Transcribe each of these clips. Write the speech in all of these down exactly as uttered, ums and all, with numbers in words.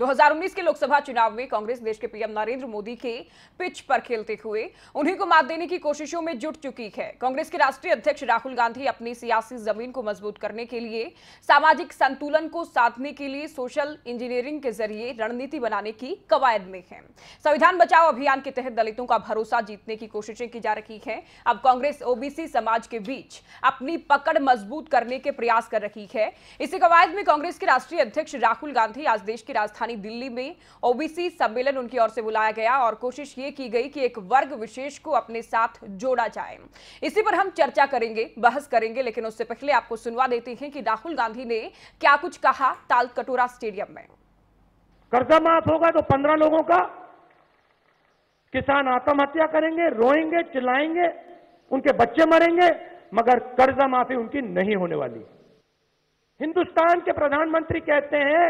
दो हज़ार उन्नीस के लोकसभा चुनाव में कांग्रेस देश के पीएम नरेंद्र मोदी के पिच पर खेलते हुए उन्हीं को मात देने की कोशिशों में जुट चुकी है। कांग्रेस के राष्ट्रीय अध्यक्ष राहुल गांधी अपनी सियासी जमीन को मजबूत करने के लिए, सामाजिक संतुलन को साधने के लिए सोशल इंजीनियरिंग के जरिए रणनीति बनाने की कवायद में है। संविधान बचाओ अभियान के तहत दलितों का भरोसा जीतने की कोशिशें की जा रही है। अब कांग्रेस ओबीसी समाज के बीच अपनी पकड़ मजबूत करने के प्रयास कर रही है। इसी कवायद में कांग्रेस के राष्ट्रीय अध्यक्ष राहुल गांधी आज देश की राजधानी दिल्ली में ओबीसी सम्मेलन उनकी ओर से बुलाया गया और कोशिश ये की गई कि एक वर्ग विशेष को अपने साथ जोड़ा जाए। इसी पर हम चर्चा करेंगे, बहस करेंगे, लेकिन उससे पहले आपको सुनवा देते हैं कि राहुल गांधी ने क्या कुछ कहा तालकटोरा स्टेडियम में। कर्जा माफ होगा तो पंद्रह लोगों का, किसान आत्महत्या करेंगे, रोएंगे, चिल्लाएंगे, उनके बच्चे मरेंगे, मगर कर्जा माफी उनकी नहीं होने वाली। हिंदुस्तान के प्रधानमंत्री कहते हैं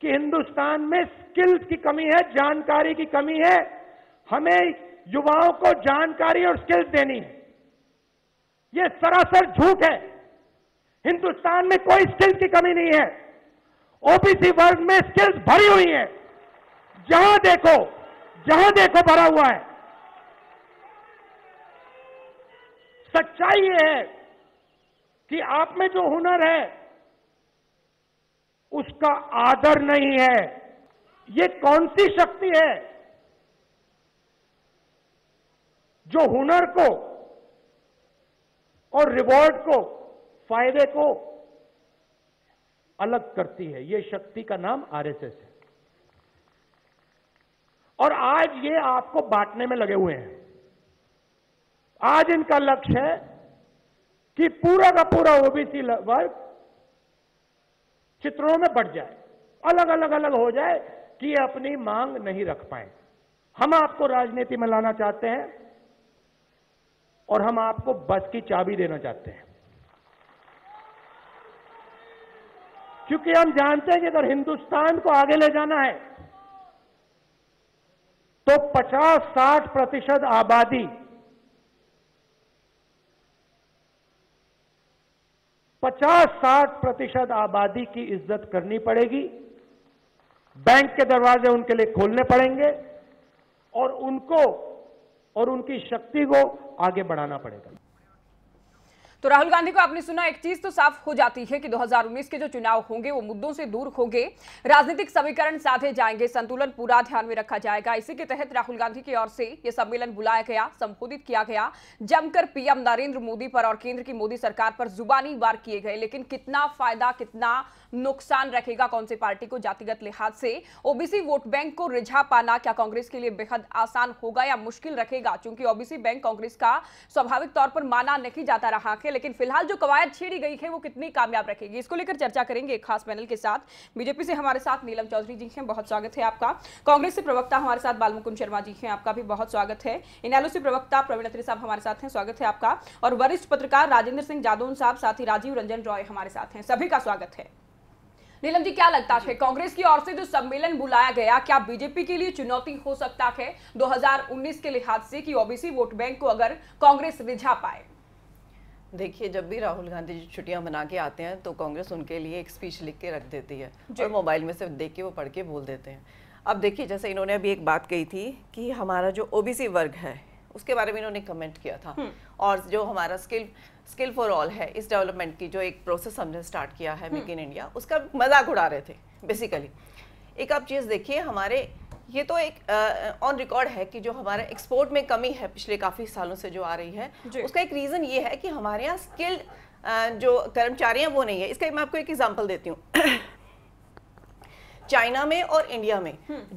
कि हिंदुस्तान में स्किल्स की कमी है, जानकारी की कमी है, हमें युवाओं को जानकारी और स्किल्स देनी है। ये सरासर झूठ है। हिंदुस्तान में कोई स्किल्स की कमी नहीं है। ओबीसी वर्ग में स्किल्स भरी हुई है, जहां देखो जहां देखो भरा हुआ है। सच्चाई ये है कि आप में जो हुनर है उसका आदर नहीं है। ये कौन सी शक्ति है जो हुनर को और रिवॉर्ड को, फायदे को अलग करती है? ये शक्ति का नाम आरएसएस है। और आज ये आपको बांटने में लगे हुए हैं। आज इनका लक्ष्य है कि पूरा का पूरा ओबीसी वर्ग चित्रों में बढ़ जाए, अलग अलग अलग हो जाए कि अपनी मांग नहीं रख पाए। हम आपको राजनीति में लाना चाहते हैं और हम आपको बस की चाबी देना चाहते हैं, क्योंकि हम जानते हैं कि अगर हिंदुस्तान को आगे ले जाना है तो पचास साठ प्रतिशत आबादी पचास साठ प्रतिशत आबादी की इज्जत करनी पड़ेगी। बैंक के दरवाजे उनके लिए खोलने पड़ेंगे और उनको और उनकी शक्ति को आगे बढ़ाना पड़ेगा। तो राहुल गांधी को आपने सुना। एक चीज तो साफ हो जाती है कि दो हज़ार उन्नीस के जो चुनाव होंगे वो मुद्दों से दूर होंगे, राजनीतिक समीकरण साधे जाएंगे, संतुलन पूरा ध्यान में रखा जाएगा। इसी के तहत राहुल गांधी की ओर से ये सम्मेलन बुलाया गया, संबोधित किया गया, जमकर पीएम नरेंद्र मोदी पर और केंद्र की मोदी सरकार पर जुबानी वार किए गए। लेकिन कितना फायदा, कितना नुकसान रखेगा कौन सी पार्टी को जातिगत लिहाज से? ओबीसी वोट बैंक को रिझा पाना क्या कांग्रेस के लिए बेहद आसान होगा या मुश्किल रखेगा? चूंकि ओबीसी बैंक कांग्रेस का स्वाभाविक तौर पर माना नहीं जाता रहा है, लेकिन फिलहाल जो कवायद छेड़ी गई है वो कितनी कामयाब रखेगी, इसको लेकर चर्चा करेंगे एक खास पैनल के साथ। बीजेपी से हमारे साथ नीलम चौधरी जी हैं, बहुत स्वागत है आपका। कांग्रेस से प्रवक्ता हमारे साथ बालमुकुंद शर्मा जी हैं, आपका भी बहुत स्वागत है। इनैलो से प्रवक्ता प्रवीणत्री साहब हमारे साथ हैं, स्वागत है आपका। और वरिष्ठ पत्रकार राजेंद्र सिंह जादौन साहब, साथ ही राजीव रंजन रॉय हमारे साथ हैं, सभी का स्वागत है। नीलम जी, क्या लगता है कांग्रेस की ओर से जो सम्मेलन बुलाया गया क्या बीजेपी के लिए चुनौती हो सकता है दो हज़ार उन्नीस के लिहाज से कि ओबीसी वोट बैंक को अगर कांग्रेस रिझा पाए? देखिए, जब भी राहुल गांधी जी छुट्टियां मना के आते हैं तो कांग्रेस उनके लिए एक स्पीच लिख के रख देती है और मोबाइल में से देख के वो पढ़ के बोल देते हैं। अब देखिए, जैसे इन्होंने अभी एक बात कही थी कि हमारा जो ओबीसी वर्ग है उसके बारे में इन्होंने कमेंट किया था, और जो हमारा स्किल स्किल फॉर ऑल है, इस डेवलपमेंट की जो एक प्रोसेस हमने स्टार्ट किया है मेक इन इंडिया, उसका मजाक उड़ा रहे थे। बेसिकली एक आप चीज़ देखिए, हमारे ये तो एक ऑन रिकॉर्ड है कि जो हमारे एक्सपोर्ट में कमी है पिछले काफ़ी सालों से जो आ रही है, उसका एक रीज़न ये है कि हमारे यहाँ स्किल्ड जो कर्मचारी हैं वो नहीं है। इसका मैं आपको एक एग्जांपल देती हूँ। चाइना में और इंडिया में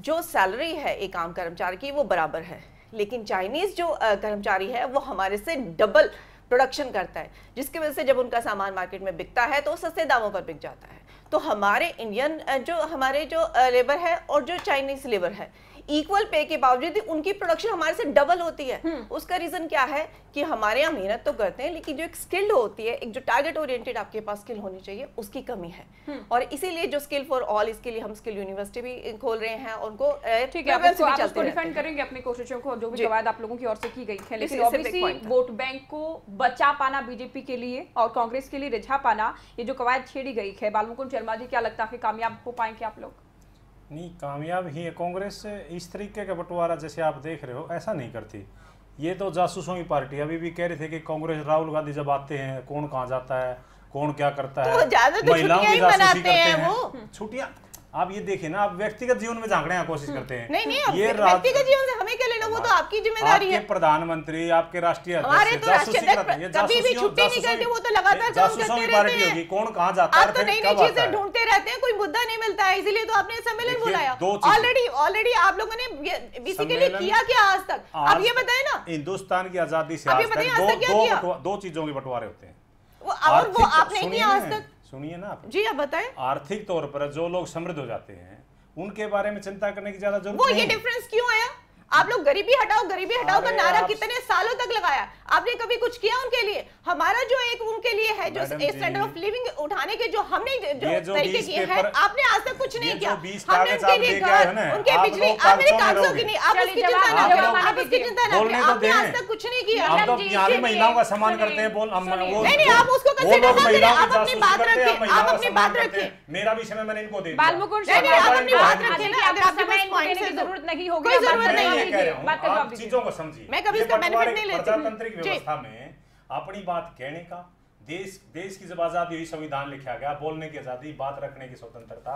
जो सैलरी है एक आम कर्मचारी की वो बराबर है, लेकिन चाइनीज़ जो कर्मचारी है वो हमारे से डबल प्रोडक्शन करता है, जिसकी वजह से जब उनका सामान मार्केट में बिकता है तो सस्ते दामों पर बिक जाता है। तो हमारे इंडियन जो हमारे जो लेबर है और जो चाइनीज़ लेबर है, इक्वल पे के बावजूद उनकी प्रोडक्शन हमारे से डबल होती है। उसका रीजन क्या है कि हमारे यहाँ मेहनत तो करते हैं, लेकिन जो एक स्किल होती है, एक जो टारगेट ओरिएंटेड आपके पास स्किल होनी चाहिए, उसकी कमी है। और इसीलिए जो स्किल फॉर ऑल, इसके लिए हम स्किल यूनिवर्सिटी भी खोल रहे हैं। उनको ठीक है, आप उसको डिफेंड करेंगे अपनी कोशिशों को, जो भी कवायद आप लोगों की ओर से की गई है, लेकिन ऑब्वियसली वोट बैंक को बचा पाना बीजेपी के लिए और कांग्रेस के लिए रिझा पाना, ये जो कवायद छेड़ी गई है, बालमुकुंद शर्मा जी क्या लगता है कि कामयाब हो पाएंगे आप लोग? नहीं, कामयाब ही है। कांग्रेस इस तरीके का बंटवारा जैसे आप देख रहे हो ऐसा नहीं करती। ये तो जासूसों की पार्टी। अभी भी कह रहे थे कि कांग्रेस, राहुल गांधी जब आते हैं कौन कहाँ जाता है, कौन क्या करता है, महिलाओं की जासूसी करते हैं। छुट्टियाँ आप ये देखिए ना, आप व्यक्तिगत जीवन में झांकने की कोशिश करते हैं। नहीं नहीं, ये व्यक्तिगत जीवन से हमें क्या लेना, वो तो आपकी जिम्मेदारी है। प्रधानमंत्री, आपके राष्ट्रीय अध्यक्ष, कौन कहाँ जाता है, नई नई चीजें ढूंढते रहते हैं, कोई मुद्दा नहीं मिलता है, इसीलिए तो आपने सम्मेलन बुलाया। ऑलरेडी ऑलरेडी आप लोगों ने बेसिकली किया क्या आज तक? आप ये बताए ना, हिंदुस्तान की आजादी से दो चीजों के बंटवारे होते हैं, और वो आपने किया आज तक। सुनिए ना आप जी, आप बताएं। आर्थिक तौर पर जो लोग समृद्ध हो जाते हैं उनके बारे में चिंता करने की ज्यादा जरूरत नहीं। वो ये डिफरेंस क्यों आया? आप लोग गरीबी हटाओ गरीबी हटाओ का नारा कितने सालों तक लगाया, आपने कभी कुछ किया उनके लिए? हमारा जो एक उनके लिए है, जो स्टैंडर्ड ऑफ लिविंग उठाने के जो हमने जो तरीके किए हैं, आपने आज तक कुछ नहीं किया। हमने उनके लिए घर, उनके बिजली, आपने कागजों की नहीं, आप उसकी चिंता ना करो, आप उसकी चिंता ना करो, आपने आज तक कुछ नहीं किया। महिलाओं का सम्मान करते हैं, बोल नहीं, आप उसको आप अपनी बात रखें, आप अपनी बात रखें। मेरा भी समय मैंने इनको दे दिया। बालमुकुंड आप अपनी बात रखें ना, अगर आपके पास पॉइंट की जरूरत नहीं होगी, कोई जरूरत नहीं। बात आप चीजों को समझिए, मैं कभी इसका बेनिफिट नहीं लेती। प्रजातांत्रिक व्यवस्था में अपनी बात कहने का, देश देश की जब आजादी हुई, संविधान लिखा गया, बोलने की आजादी, बात रखने की स्वतंत्रता,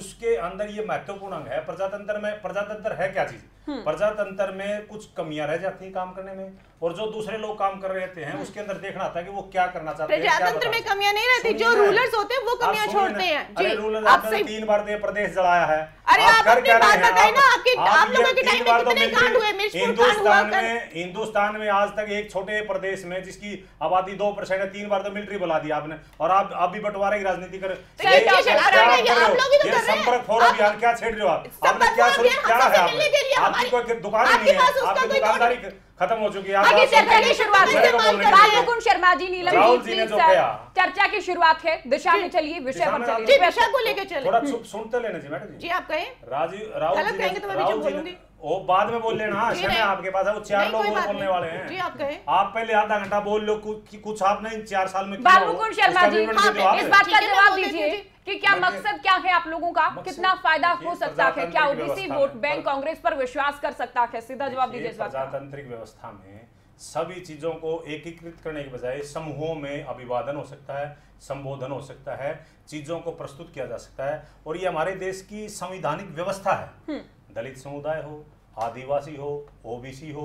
उसके अंदर ये महत्वपूर्ण अंग है प्रजातंत्र में। प्रजातंत्र है क्या चीज? प्रजातंत्र में कुछ कमियां रह जाती है काम करने में, और जो दूसरे लोग काम कर रहे हैं उसके अंदर देखना आता है कि वो क्या करना चाहते हैं। प्रजातंत्र में कमियां नहीं रहती, जो रूलर्स होते हैं वो कमियां छोड़ते हैं। अरे रूलर आपने तीन बार दे प्रदेश जलाया है। अरे आप अपनी बात बताइए ना, आपके आप लोगों के टाइम में कितने कांड हुए? हिंदुस्तान में हिंदुस्तान में आज तक एक छोटे प्रदेश में जिसकी आबादी दो परसेंट है, तीन बार तो मिलिट्री बुला दिया आपने, और आप आप भी बंटवारे की राजनीति कर रहे हो। संपर्क फोरम अभियान क्या छेड़ रहे हो आप? आपने क्या क्या है? आपकी कोई दुकान नहीं है, आपकी दुकानदारी खत्म हो चुकी है। शर्मा जी, नीलम जी ने जो किया, चर्चा की शुरुआत है, दिशा में चलिए, विषय पर चलिए, विषय को लेकर चलिए। थोड़ा सुनते लेना जी मैडम जी, आप कहें। राजीव राहुल जी ओ बाद में बोल लेना, समय आपके पास है, वो चार लोग बोलने वाले हैं जी, आप कहें। आप पहले आधा घंटा बोल लो कि कुछ आपने इन चार साल में किया। बालमुकुंद शर्मा जी, इस बात का जवाब दीजिए कि क्या मकसद क्या है आप लोगों का, कितना फायदा हो सकता है, क्या ओबीसी वोट बैंक कांग्रेस पर विश्वास कर सकता है? सीधा जवाब दीजिए। प्रजातांत्रिक व्यवस्था में सभी चीजों को एकीकृत करने के बजाय समूहों में अभिवादन हो सकता है, संबोधन हो सकता है, चीजों को प्रस्तुत किया जा सकता है, और ये हमारे देश की संवैधानिक व्यवस्था है। दलित समुदाय हो, आदिवासी हो, ओबीसी हो,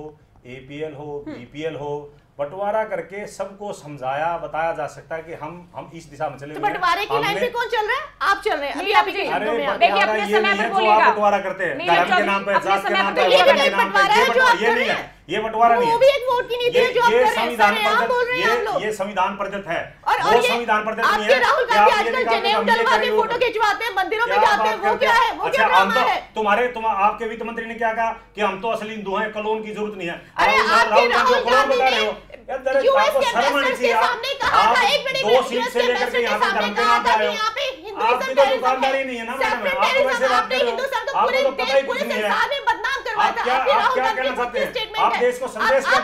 एपीएल हो, बीपीएल हो, बंटवारा करके सबको समझाया बताया जा सकता है कि हम हम इस दिशा में चले। तो बंटवारे की लाइन पे कौन चल रहा है? आप चल रहे हैं। अभी आप देखिए, अपने समय पर बोलिएगा, बंटवारा करते हैं धर्म के नाम पे, जात के नाम पे, ये बंटवारा है जो आप कर रहे हैं, ये बंटवारा नहीं है, वो भी एक वोट की नीति है जो आप कर रहे हैं। आप बोल रहे हैं आप लोग ये संविधान प्रदत्त है, वो संविधान प्रदत्त नहीं है। राहुल गांधी आजकल जनेऊ डलवा के फोटो खिंचवाते हैं, मंदिरों में जाते हैं, वो क्या है? वो क्या ड्रामा है? तुम्हारे तुम आपके वित्त मंत्री ने क्या कहा कि हम तो असली हिंदू हैं, कानून की जरूरत नहीं है। अरे राहुल गांधी कौन बता रहे हो? यूएस के एम्बेसडर के सामने कहा था, एक बड़े यूएस के एम्बेसडर के सामने कहा था यहाँ पे हिंदुस्तान का दुकानदारी नहीं है ना मैडम, आप तो वैसे बात कर रहे हो, आपको तो पता ही कुछ नहीं है। आप क्या आप क्या कहना चाहते हैं? आप देश को संदेश क्या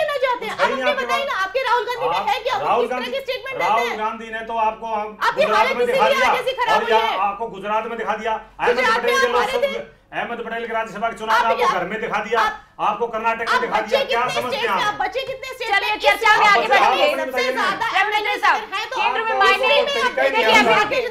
देना चाहते हैं? आपके राहुल गांधी में है क्या? राहुल गांधी राहुल गांधी ने तो आपको गुजरात में दिखा दिया, और यहाँ आपको गुजरात में दिखा दिया, अहमद पटेल के लोग अहमद पटेल के राज्यसभा के चुनाव आपको घर में दिखा दिया, आपको कर्नाटक में दिखा दिया। क्या समझते हैं आप? बच्चे कितने स्टेट? चलिए चर्चा में आगे बढ़िए। सबसे ज्यादा एमएलए साहब केंद्र में मायने देखिए, आपके ये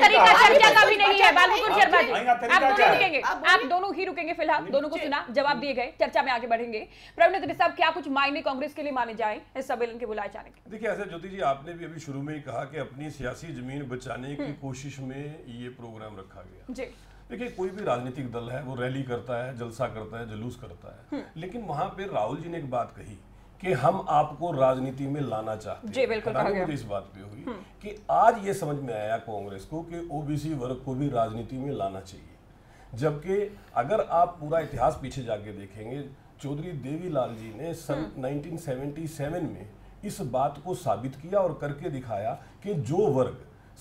तरीका चर्चा का भी नहीं है। बालमुकुंद शर्मा जी, आप दोनों रुकेंगे, आप दोनों ही रुकेंगे, फिलहाल दोनों को सुना, जवाब दिए गए, चर्चा में आगे बढ़ेंगे। प्रवीणत्री साहब, क्या कुछ मायने कांग्रेस के लिए माने जाए इस सम्मेलन के बुलाए जाने के? देखिए ऐसे ज्योति जी, आपने भी अभी शुरू में ही कहा कि अपनी सियासी जमीन बचाने की कोशिश में ये प्रोग्राम रखा गया जी। देखिए कोई भी राजनीतिक दल है वो रैली करता है, जलसा करता है, जुलूस करता है, लेकिन वहां पे राहुल जी ने एक बात कही कि हम आपको राजनीति में लाना चाहते हैं। मुझे इस बात पे हुई कि आज ये समझ में आया कांग्रेस को कि ओबीसी वर्ग को भी राजनीति में लाना चाहिए। जबकि अगर आप पूरा इतिहास पीछे जाके देखेंगे, चौधरी देवी लाल जी ने सन नाइनटीन सेवेंटी सेवन में इस बात को साबित किया और करके दिखाया कि जो वर्ग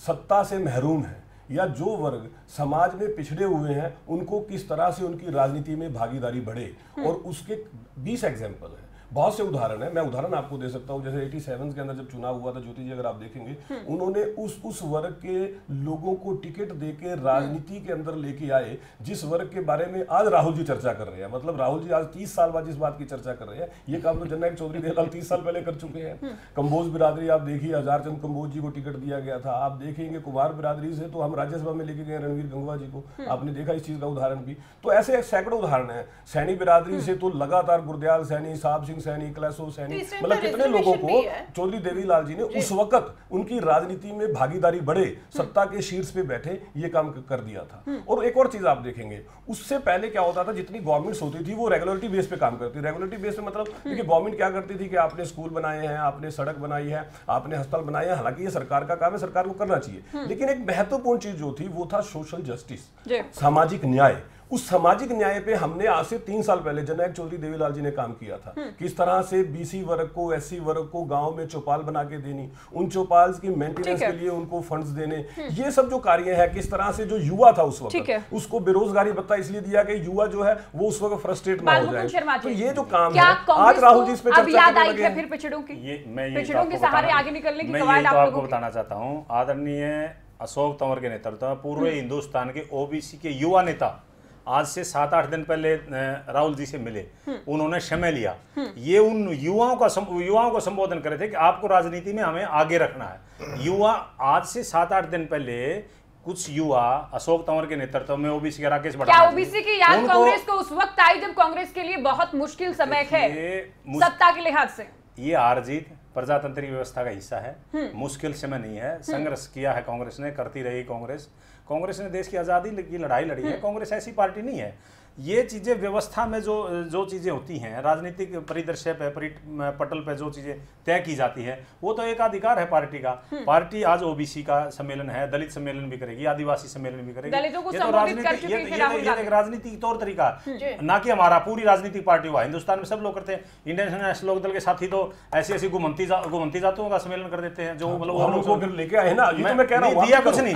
सत्ता से महरूम है या जो वर्ग समाज में पिछड़े हुए हैं उनको किस तरह से उनकी राजनीति में भागीदारी बढ़े। और उसके बीस एग्जाम्पल हैं, बहुत से उदाहरण है। मैं उदाहरण आपको दे सकता हूँ, जैसे सत्तासी के अंदर जब चुनाव हुआ था ज्योति जी, अगर आप देखेंगे उन्होंने उस उस वर्ग के लोगों को टिकट देके राजनीति के अंदर लेके आए जिस वर्ग के बारे में आज राहुल जी चर्चा कर रहे हैं। मतलब राहुल जी आज तीस साल बाद इस बात की चर्चा कर रहे हैं, ये काम तो जननायक चौधरी देवलाल तीस साल पहले कर चुके हैं। कंबोज बिरादरी आप देखिए, हजारचंद कंबोज जी को टिकट दिया गया था। आप देखेंगे कुमार बिरादरी से तो हम राज्यसभा में लेके गए रणवीर गंगवा जी को, आपने देखा इस चीज का उदाहरण भी। तो ऐसे सैकड़ों उदाहरण है। सैनी बिरादरी से तो लगातार गुरदयाल सैनी, साहब सिंह सैनी, क्लैसो सैनी, मतलब कितने लोगों को चौधरी देवीलाल जी ने उस वक्त उनकी राजनीति में भागीदारी बढ़े, सत्ता के शीर्ष पे बैठे, ये काम कर दिया था। और एक और चीज आप देखेंगे, उससे पहले क्या होता था, जितनी गवर्नमेंट्स होती थी वो रेगुलेटरी बेस पे काम करती। रेगुलेटरी बेस पे मतलब देखिए गवर्नमेंट क्या करती थी कि आपने स्कूल बनाए हैं, आपने सड़क बनाई है, आपने अस्पताल बनाए हैं। हालांकि ये सरकार का काम है, सरकार को करना चाहिए, लेकिन एक महत्वपूर्ण चीज जो थी वो था सोशल जस्टिस, सामाजिक न्याय। उस सामाजिक न्याय पे हमने आज से तीन साल पहले जननायक चौधरी देवीलाल जी ने काम किया था। किस तरह से बीसी वर्ग को, एससी वर्ग को गांव में चौपाल बना के देनी, उन चौपाल की मेंटेनेंस के लिए उनको फंड्स देने, ये सब जो कार्य है। किस तरह से जो युवा था उस वक्त उसको बेरोजगारी भत्ता इसलिए दिया कि युवा जो है वो उस वक्त फ्रस्ट्रेट ना हो जाए। तो ये जो काम है आज राहुल जी इस पर बताना चाहता हूँ। आदरणीय अशोक तंवर के नेतृत्व में पूर्व हिंदुस्तान के ओबीसी के युवा नेता आज से सात आठ दिन पहले राहुल जी से मिले, उन्होंने समय लिया। ये उन युवाओं का युवाओं को संबोधन कर रहे थे कि आपको राजनीति में हमें आगे रखना है। युवा आज से सात आठ दिन पहले कुछ युवा अशोक तंवर के नेतृत्व में ओबीसी के राकेश बढ़ासी, ओबीसी की याद कांग्रेस को उस वक्त आई जब कांग्रेस के लिए बहुत मुश्किल समय है सत्ता के लिहाज से। ये हार जीत प्रजातांत्रिक व्यवस्था का हिस्सा है, मुश्किल समय नहीं है। संघर्ष किया है कांग्रेस ने, करती रही कांग्रेस। कांग्रेस ने देश की आज़ादी की लड़ाई लड़ी है। कांग्रेस ऐसी पार्टी नहीं है। ये चीज़ें व्यवस्था में जो जो चीज़ें होती हैं, राजनीतिक परिदृश्य पे पटल पे जो चीज़ें तय की जाती है वो तो एक अधिकार है पार्टी का। पार्टी आज ओबीसी का सम्मेलन है, दलित सम्मेलन भी करेगी, आदिवासी सम्मेलन भी करेगी। ये तो राजनीति ये, ये एक राजनीति की तौर तरीका है, ना कि हमारा पूरी राजनीतिक पार्टी हुआ हिंदुस्तान में सब लोग करते हैं। इंडियन नेशनल लोकदल के साथी तो ऐसी ऐसी घुमती घुमती जातों का सम्मेलन कर देते हैं, जो मतलब लेके आए ना। दिया कुछ नहीं,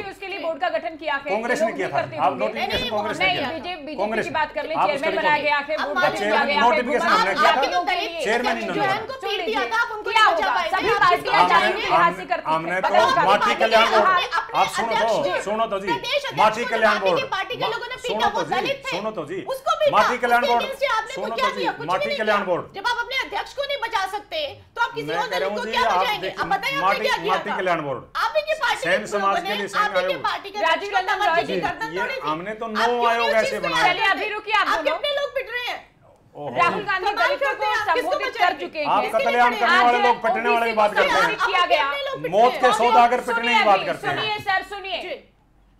उसके लिए बोर्ड का गठन किया है, कांग्रेस ने किया था। आप नोटिफिकेशन कांग्रेस ने किया, बीजेपी की बात कर ले, चेयरमैन बनाया गया है, बोर्ड गठन किया गया है, नोटिफिकेशन हमने किया था, चेयरमैन इन्होंने उनको पीट दिया था। आप उनको क्या होगा, सभी पार्टियां जाएंगी हासिल करती हमने तो माटी कल्याण बोर्ड। आप सुनो तो सुनो तो जी माटी कल्याण बोर्ड, पार्टी के लोगों ने पीटा, वो दलित थे, सुनो तो जी माटी कल्याण बोर्ड, सुनो तो जी माटी कल्याण बोर्ड। जब आप अपने अध्यक्ष को नहीं बचा सकते तो आप किसी और दलित को क्या बचाएंगे? आप बताइए आपने क्या किया था? माटी कल्याण बोर्ड आप ही की पार्टी के समाज के लिए राजीव रंजन रॉय जी गर्दन, हमने तो नौ आयोग ऐसे बनाया। अभी रुकिए, आप कितने लोग पिट रहे हैं? राहुल गांधी दलितों को संबोधित कर चुके हैं। आप कतलेआम करने वाले लोग पिटने वाले की बात करते हैं, मौत के सौदागर पिटने की बात करते हैं। सुनिए सर, सुनिए,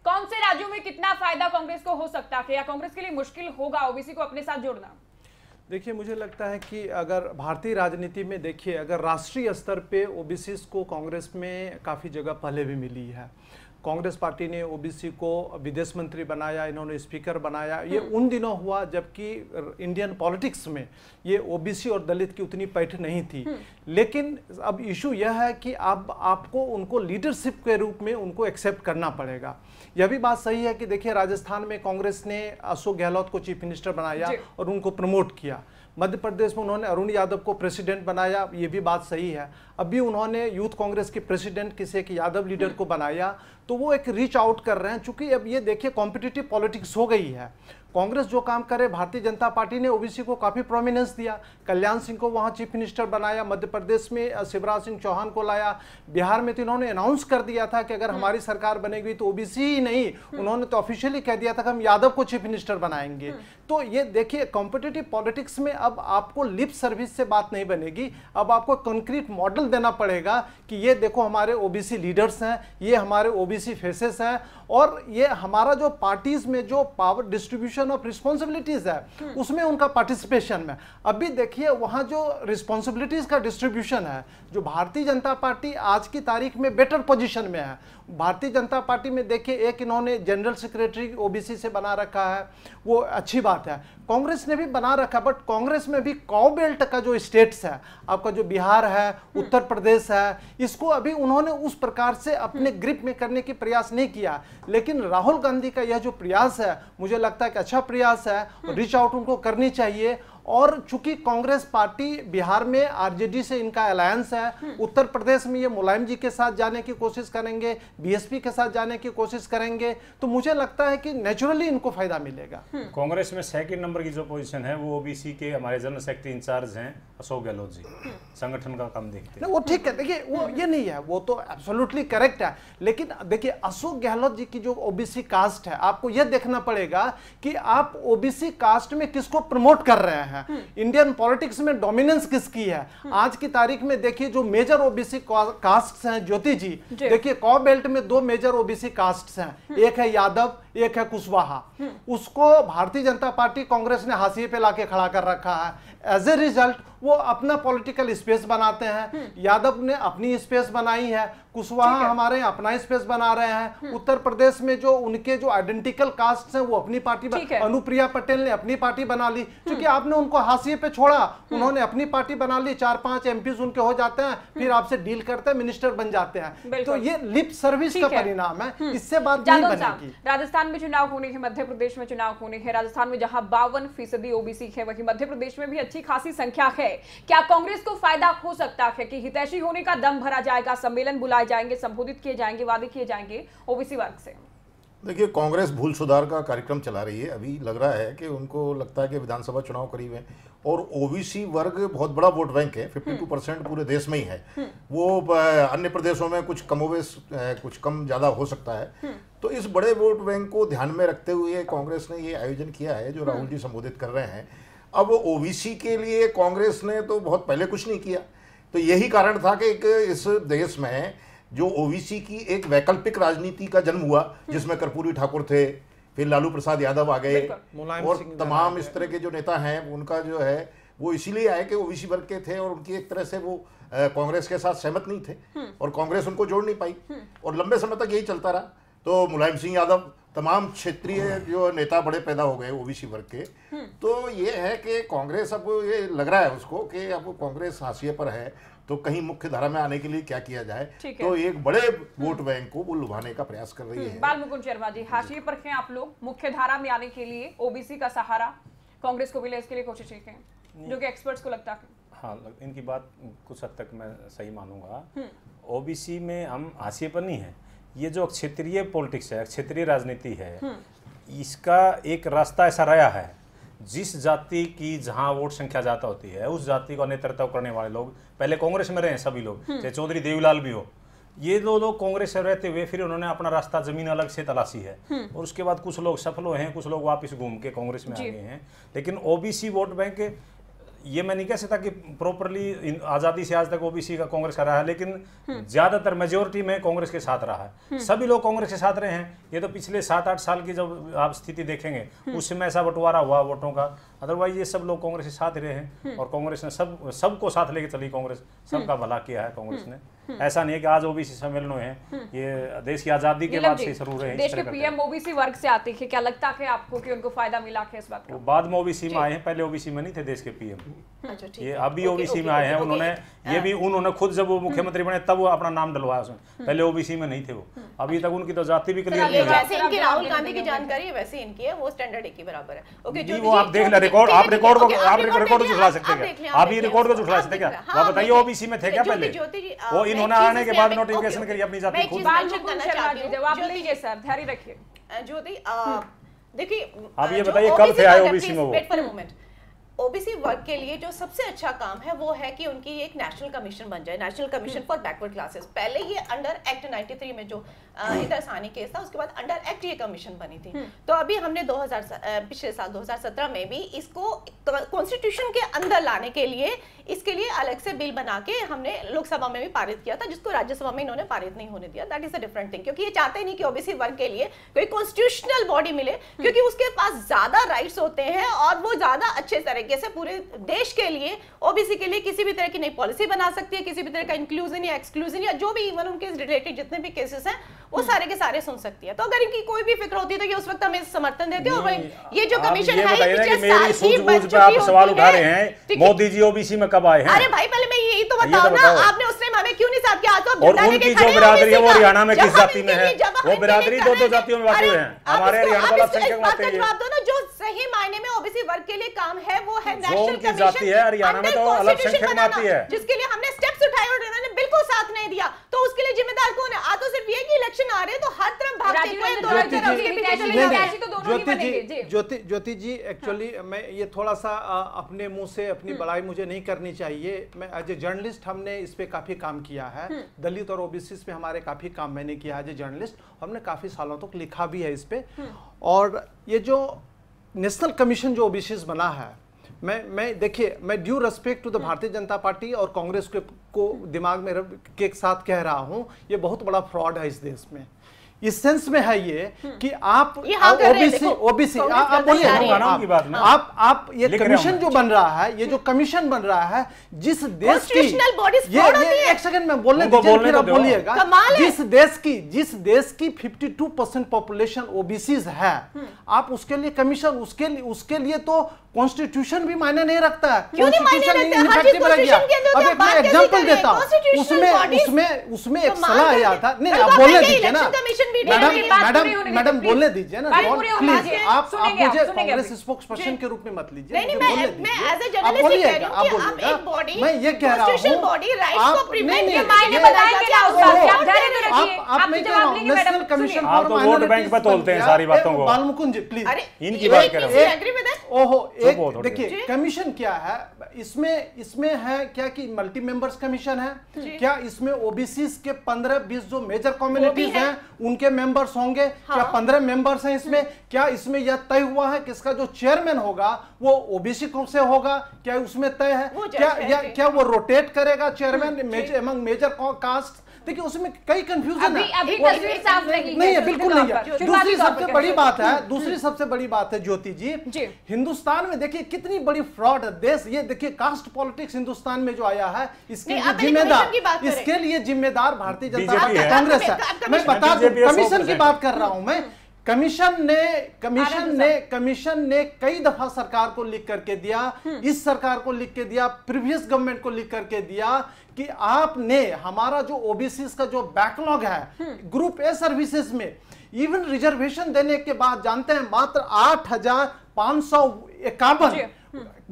कौन से राज्यों में कितना फायदा कांग्रेस को हो सकता है या कांग्रेस के लिए मुश्किल होगा ओबीसी को अपने साथ जोड़ना? देखिए, मुझे लगता है कि अगर भारतीय राजनीति में देखिए, अगर राष्ट्रीय स्तर पे ओबीसी को कांग्रेस में काफ़ी जगह पहले भी मिली है। कांग्रेस पार्टी ने ओबीसी को विदेश मंत्री बनाया, इन्होंने स्पीकर बनाया। ये उन दिनों हुआ जबकि इंडियन पॉलिटिक्स में ये ओबीसी और दलित की उतनी पैठ नहीं थी। लेकिन अब इशू यह है कि अब आपको उनको लीडरशिप के रूप में उनको एक्सेप्ट करना पड़ेगा। यह भी बात सही है कि देखिए राजस्थान में कांग्रेस ने अशोक गहलोत को चीफ मिनिस्टर बनाया और उनको प्रमोट किया। मध्य प्रदेश में उन्होंने अरुण यादव को प्रेसिडेंट बनाया, ये भी बात सही है। अभी उन्होंने यूथ कांग्रेस की प्रेसिडेंट किसी एक यादव लीडर को बनाया, तो वो एक रीच आउट कर रहे हैं। चूंकि अब ये देखिए कॉम्पिटिटिव पॉलिटिक्स हो गई है। कांग्रेस जो काम करे, भारतीय जनता पार्टी ने ओबीसी को काफ़ी प्रोमिनेंस दिया। कल्याण सिंह को वहाँ चीफ मिनिस्टर बनाया, मध्य प्रदेश में शिवराज सिंह चौहान को लाया, बिहार में तो इन्होंने अनाउंस कर दिया था कि अगर हमारी सरकार बनेगी तो ओबीसी ही नहीं, उन्होंने तो ऑफिशियली कह दिया था कि हम यादव को चीफ मिनिस्टर बनाएंगे। तो ये देखिए कॉम्पिटिटिव पॉलिटिक्स में अब आपको लिप सर्विस से बात नहीं बनेगी, अब आपको कंक्रीट मॉडल देना पड़ेगा कि ये देखो हमारे ओबीसी लीडर्स हैं, ये हमारे ओबीसी फेसेस हैं, और ये हमारा जो पार्टीज में जो power distribution distribution of responsibilities है उसमें उनका पार्टिसिपेशन में। अभी देखिए वहाँ जो रिस्पॉन्सिबिलिटीज का डिस्ट्रीब्यूशन है, जो भारतीय जनता पार्टी आज की तारीख में बेटर पोजीशन में है। भारतीय जनता पार्टी में देखिए एक इन्होंने जनरल सेक्रेटरी ओबीसी से बना रखा है, वो अच्छी बात है। कांग्रेस ने भी बना रखा, बट कांग्रेस में भी काउ बेल्ट का जो स्टेट्स है, आपका जो बिहार है, उत्तर प्रदेश है, इसको अभी उन्होंने उस प्रकार से अपने ग्रिप में करने की प्रयास नहीं किया। लेकिन राहुल गांधी का यह जो प्रयास है मुझे लगता है कि अच्छा प्रयास है और रीच आउट उनको करनी चाहिए। और चूंकि कांग्रेस पार्टी बिहार में आरजेडी से इनका अलायंस है, उत्तर प्रदेश में ये मुलायम जी के साथ जाने की कोशिश करेंगे, बीएसपी के साथ जाने की कोशिश करेंगे, तो मुझे लगता है कि नेचुरली इनको फायदा मिलेगा। कांग्रेस में सेकंड नंबर की जो पोजीशन है वो ओबीसी के हमारे जनरल सेक्रेटरी इंचार्ज हैं अशोक गहलोत जी, संगठन का काम देखते हैं। वो ठीक है, देखिए वो ये नहीं है, वो तो एब्सोल्युटली करेक्ट है। लेकिन देखिए अशोक गहलोत जी की जो ओबीसी कास्ट है, आपको यह देखना पड़ेगा कि आप ओबीसी कास्ट में किसको प्रमोट कर रहे हैं, इंडियन पॉलिटिक्स में डोमिनेंस किसकी है। आज की तारीख में देखिए जो मेजर ओबीसी कास्ट्स हैं, ज्योति जी देखिए कॉ बेल्ट में दो मेजर ओबीसी कास्ट्स हैं, एक है यादव, एक है कुशवाहा। उसको भारतीय जनता पार्टी कांग्रेस ने हाशिए पे लाके खड़ा कर रखा है। एज ए रिजल्ट वो अपना पॉलिटिकल स्पेस बनाते हैं, यादव ने अपनी स्पेस बनाई है, कुशवाहा हमारे यहाँ अपना स्पेस बना रहे हैं। उत्तर प्रदेश में जो उनके जो आइडेंटिकल कास्ट हैं वो अपनी पार्टी बना, अनुप्रिया पटेल ने अपनी पार्टी बना ली, क्योंकि आपने उनको हाशिए पे छोड़ा, उन्होंने अपनी पार्टी बना ली, चार पांच एमपीज उनके हो जाते हैं, फिर आपसे डील करते हैं, मिनिस्टर बन जाते हैं। तो ये लिप सर्विस का परिणाम है, इससे बात नहीं बनेगी। राजस्थान में चुनाव होने है, मध्य प्रदेश में चुनाव होने है। राजस्थान में जहाँ बावन फीसदी ओबीसी है, वही मध्य प्रदेश में भी अच्छी खासी संख्या है। क्या कांग्रेस को फायदा हो सकता है कि हितैषी होने का दम भरा जाएगा, सम्मेलन बुलाए जाएंगे, संबोधित किए जाएंगे, वादे किए जाएंगे ओबीसी वर्ग से? देखिए कांग्रेस भूल सुधार का कार्यक्रम चला रही है। अभी लग रहा है कि उनको लगता है कि विधानसभा चुनाव करीब है और ओबीसी वर्ग बहुत बड़ा वोट बैंक है, बावन परसेंट पूरे देश में ही है। वो अन्य प्रदेशों में कुछ कमोवेश कुछ कम ज़्यादा हो सकता है। तो इस बड़े वोट बैंक को ध्यान में रखते हुए कांग्रेस ने ये आयोजन किया है जो राहुल जी संबोधित कर रहे हैं। अब ओबीसी के लिए कांग्रेस ने तो बहुत पहले कुछ नहीं किया, तो यही कारण था कि एक इस देश में जो ओबीसी की एक वैकल्पिक राजनीति का जन्म हुआ, जिसमें कर्पूरी ठाकुर थे, फिर लालू प्रसाद यादव आ गए और तमाम इस तरह के जो नेता हैं उनका जो है वो इसीलिए आए कि ओबीसी वर्ग के थे और उनकी एक तरह से वो कांग्रेस के साथ सहमत नहीं थे और कांग्रेस उनको जोड़ नहीं पाई और लंबे समय तक यही चलता रहा। तो मुलायम सिंह यादव, तमाम क्षेत्रीय जो नेता बड़े पैदा हो गए ओबीसी वर्ग के। तो ये है कि कांग्रेस अब ये लग रहा है उसको कि अब कांग्रेस हाशिए पर है, तो कहीं मुख्य धारा में आने के लिए क्या किया जाए, तो एक बड़े वोट बैंक को वो लुभाने का प्रयास कर रही है। बालमुकुंद शर्मा जी, हाशिए पर हैं आप लोग, मुख्य धारा में आने के लिए ओबीसी का सहारा कांग्रेस को मिले, इसके लिए कोशिश करें, जो कि एक्सपर्ट्स को लगता है। हाँ, इनकी बात कुछ हद तक मैं सही मानूंगा। ओबीसी में हम हाशिए पर नहीं है। ये जो क्षेत्रीय पॉलिटिक्स है, क्षेत्रीय राजनीति है, इसका एक रास्ता ऐसा रहा है, जिस जाति की जहां वोट संख्या ज़्यादा होती है उस जाति को नेतृत्व करने वाले लोग पहले कांग्रेस में रहे हैं सभी लोग, चाहे चौधरी देवी लाल भी हो। ये दो लोग कांग्रेस में रहते हुए फिर उन्होंने अपना रास्ता जमीन अलग से तलाशी है और उसके बाद कुछ लोग सफल हुए हैं, कुछ लोग वापस घूम के कांग्रेस में आ गए हैं। लेकिन ओबीसी वोट बैंक, ये मैं नहीं कह सकता कि प्रॉपरली आज़ादी से आज तक ओबीसी का कांग्रेस का रहा है, लेकिन ज़्यादातर मेजोरिटी में कांग्रेस के साथ रहा है, सभी लोग कांग्रेस के साथ रहे हैं। ये तो पिछले सात आठ साल की जब आप स्थिति देखेंगे उसमें ऐसा बंटवारा हुआ वोटों का, अदरवाइज ये सब लोग कांग्रेस के साथ रहे हैं और कांग्रेस ने सब सबको साथ लेके चली, कांग्रेस सबका भला किया है। कांग्रेस ने ऐसा नहीं है कि आज ओबीसी सम्मेलन हुए हैं, ये देश की आज़ादी के बाद से शुरू रहे हैं। देश के पीएम ओबीसी वर्ग से आते हैं, क्या लगता है आपको कि उनको फायदा मिला है इस बात का? बाद में ओबीसी में आए हैं, पहले ओबीसी में नहीं थे देश के पीएम, ये अभी ओबीसी में आए हैं। उन्होंने ये भी उन्होंने खुद जब वो मुख्यमंत्री बने तब वो अपना नाम डलवाया उसमें, पहले ओबीसी में नहीं थे वो। अभी तक उनकी तो जाति भी क्लियर नहीं है। जैसे इनकी राहुल गांधी की जानकारी है वैसे इनकी है, वो स्टैंडर्ड एक ही बराबर है। ओके, जो वो आप देख ले रिकॉर्ड, आप रिकॉर्ड को आप रिकॉर्ड को उठा सकते क्या? आप ये रिकॉर्ड को उठा सकते क्या? आप बताइए ओबीसी में थे क्या पहले? वो इन्होंने आने के बाद नोटिफिकेशन करी अपनी जाति खुद। जवाब लीजिए सर, धैर्य रखिए। ज्योति देखिए, आप ये बताइए कब थे आए ओबीसी में? ओबीसी वर्ग के लिए जो सबसे अच्छा काम है वो है कि उनकी एक नेशनल कमीशन बन जाए, national commission for backward classes. पहले ये अंडर एक्ट तिरानवे में जो इंदरसानी केस था उसके बाद अंडर एक्ट ये कमीशन बनी थी। तो अभी हमने दो हज़ार पिछले साल दो हज़ार सत्रह में भी इसको कॉन्स्टिट्यूशन के अंदर लाने के लिए इसके लिए अलग से बिल बना के हमने लोकसभा में भी पारित किया था, जिसको राज्यसभा में इन्होंने पारित नहीं होने दिया। That is a different thing, क्योंकि ये चाहते ही नहीं कि ओबीसी वर्ग के लिए कोई कॉन्स्टिट्यूशनल बॉडी मिले, क्योंकि उसके पास ज्यादा राइट्स होते हैं और वो ज्यादा अच्छे तरीके से पूरे देश के लिए ओबीसी के लिए किसी भी तरह की नई पॉलिसी बना सकती है, किसी भी तरह का इंक्लूजन या एक्सक्लूजन या जो भी इवन उनके रिलेटेड जितने भी केसेस हैं वो सारे के सारे सुन सकती है। तो अगर इनकी कोई भी फिक्र होती है तो ये उस वक्त हमें समर्थन देते और ये जो कमीशन है, मोदी जी ओबीसी में कब आए हैं? अरे भाई पहले मैं यही तो बताऊं ना, आपने उस टाइम हमें क्यों नहीं साथ किया? तो और उनकी जो बिरादरी है वो हरियाणा में किस जाति में है? वो बिरादरी दो दो जातियों में बांटी हुई है हमारे हरियाणा में। जो सही मायने में ओबीसी वर्ग के लिए काम है वो है नेशनल कमीशन, हरियाणा में तो अलग संख्या में आती है, जिसके लिए हमने स्टेप्स उठाए और उन्होंने बिल्कुल साथ नहीं दिया। तो उसके लिए जिम्मेदार कौन है? आज तो सिर्फ ये कि इलेक्शन आ रहे हैं तो हर तरफ भागते हैं। ज्योति ज्योति जी एक्चुअली मैं ये थोड़ा सा अपने मुंह से अपनी बड़ाई मुझे नहीं करनी चाहिए। मैं एज ए जर्नलिस्ट हमने इस पे काफी काम किया है, दलित और ओबीसी पे हमारे काफी काम मैंने किया एज ए जर्नलिस्ट, हमने काफी सालों तक लिखा भी है इस पे। और ये जो नेशनल कमीशन जो ओबीसीज बना है, मैं मैं देखिए मैं due respect to the Bharatiya Janata party और कांग्रेस के को दिमाग में के साथ कह रहा हूँ, ये बहुत बड़ा फ्रॉड है इस देश में। इस सेंस में है ये कि आप ओबीसी ओबीसी आप बोलिए आप आप ये कमीशन जो बन रहा है, ये जो कमीशन बन रहा है जिस देश की ये ये एक सेकंड में बोलने दीजिए आप बोलिएगा, जिस देश की जिस देश की बावन परसेंट पॉपुलेशन ओबीसीज है, आप उसके लिए कमीशन उसके लिए उसके लिए तो कॉन्स्टिट्यूशन भी मायने नहीं रखता है। एग्जाम्पल देता हूँ, उसमें उसमें उसमें एक सलाह आया था, नहीं आप बोलने दीजिए ना मैडम, मैडम मैडम बोलने दीजिए ना, प्लीज आप आप मुझे कांग्रेस स्पोक्स पर्सन के रूप में मत लीजिए, मैं ये कह रहा हूँ नेशनल कमीशन वोट बैंक पर तोलते हैं सारी बातों को। बालमुकुंद जी प्लीज इनकी बात कर रहे हैं। ओहो एक देखिए कमीशन क्या है, इसमें इसमें है क्या कि मल्टी मेंबर्स कमीशन है, क्या इसमें ओबीसी के पंद्रह बीस जो मेजर कम्युनिटीज हैं उनके मेंबर्स होंगे? हाँ। क्या पंद्रह मेंबर्स हैं इसमें? क्या इसमें यह तय हुआ है कि इसका जो चेयरमैन होगा वो ओबीसी से होगा? क्या उसमें तय है? क्या या, क्या वो रोटेट करेगा chairman major among major caste? देखिए उसमें कई कंफ्यूजन है, नहीं है बिल्कुल नहीं है। दूसरी सबसे बड़ी बात है दूसरी सबसे बड़ी बात है ज्योति जी, हिंदुस्तान में देखिए कितनी बड़ी फ्रॉड देश, ये देखिए कास्ट पॉलिटिक्स हिंदुस्तान में जो आया है, इसके लिए जिम्मेदार इसके लिए जिम्मेदार भारतीय जनता पार्टी कांग्रेस है। मैं बता दूं कमीशन की बात कर रहा हूं मैं, कमीशन ने कमीशन ने कमीशन ने कई दफा सरकार को लिख करके दिया, इस सरकार को लिख के दिया, प्रीवियस गवर्नमेंट को लिख करके दिया कि आपने हमारा जो ओबीसी का जो बैकलॉग है ग्रुप ए सर्विसेज में इवन रिजर्वेशन देने के बाद जानते हैं मात्र आठ हजार पांच सौ इक्यावन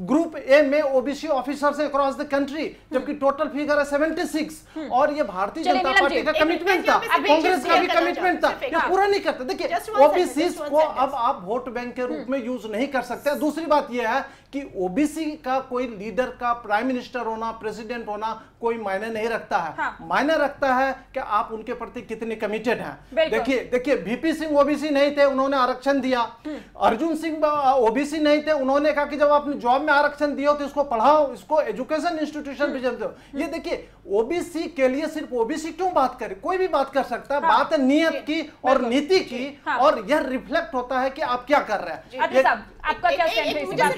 ग्रुप ए में OBC officers across the country, जबकि टोटल फिगर है छिहत्तर। और ये भारतीय जनता पार्टी का कमिटमेंट था, कांग्रेस का भी कमिटमेंट था, ये पूरा नहीं करते। देखिए ओबीसी को अब आप वोट बैंक के रूप में यूज नहीं कर सकते। दूसरी बात ये है कि ओबीसी का कोई लीडर का प्राइम मिनिस्टर होना, प्रेसिडेंट होना कोई मायने नहीं रखता है, मायने रखता है कि आप उनके प्रति कितने कमिटेड हैं। देखिए देखिए वीपी सिंह ओबीसी नहीं थे, उन्होंने आरक्षण दिया, अर्जुन सिंह ओबीसी नहीं थे, उन्होंने कहा कि जब आपने जॉब में आरक्षण दियो तो इसको पढ़ाओ, इसको एजुकेशन इंस्टीट्यूशन भी जब दो। ये देखिए ओबीसी के लिए सिर्फ ओबीसी क्यों बात करे, कोई भी बात कर सकता है, बात है नियत की और नीति की, और यह रिफ्लेक्ट होता है कि आप क्या कर रहे हैं। आपका क्या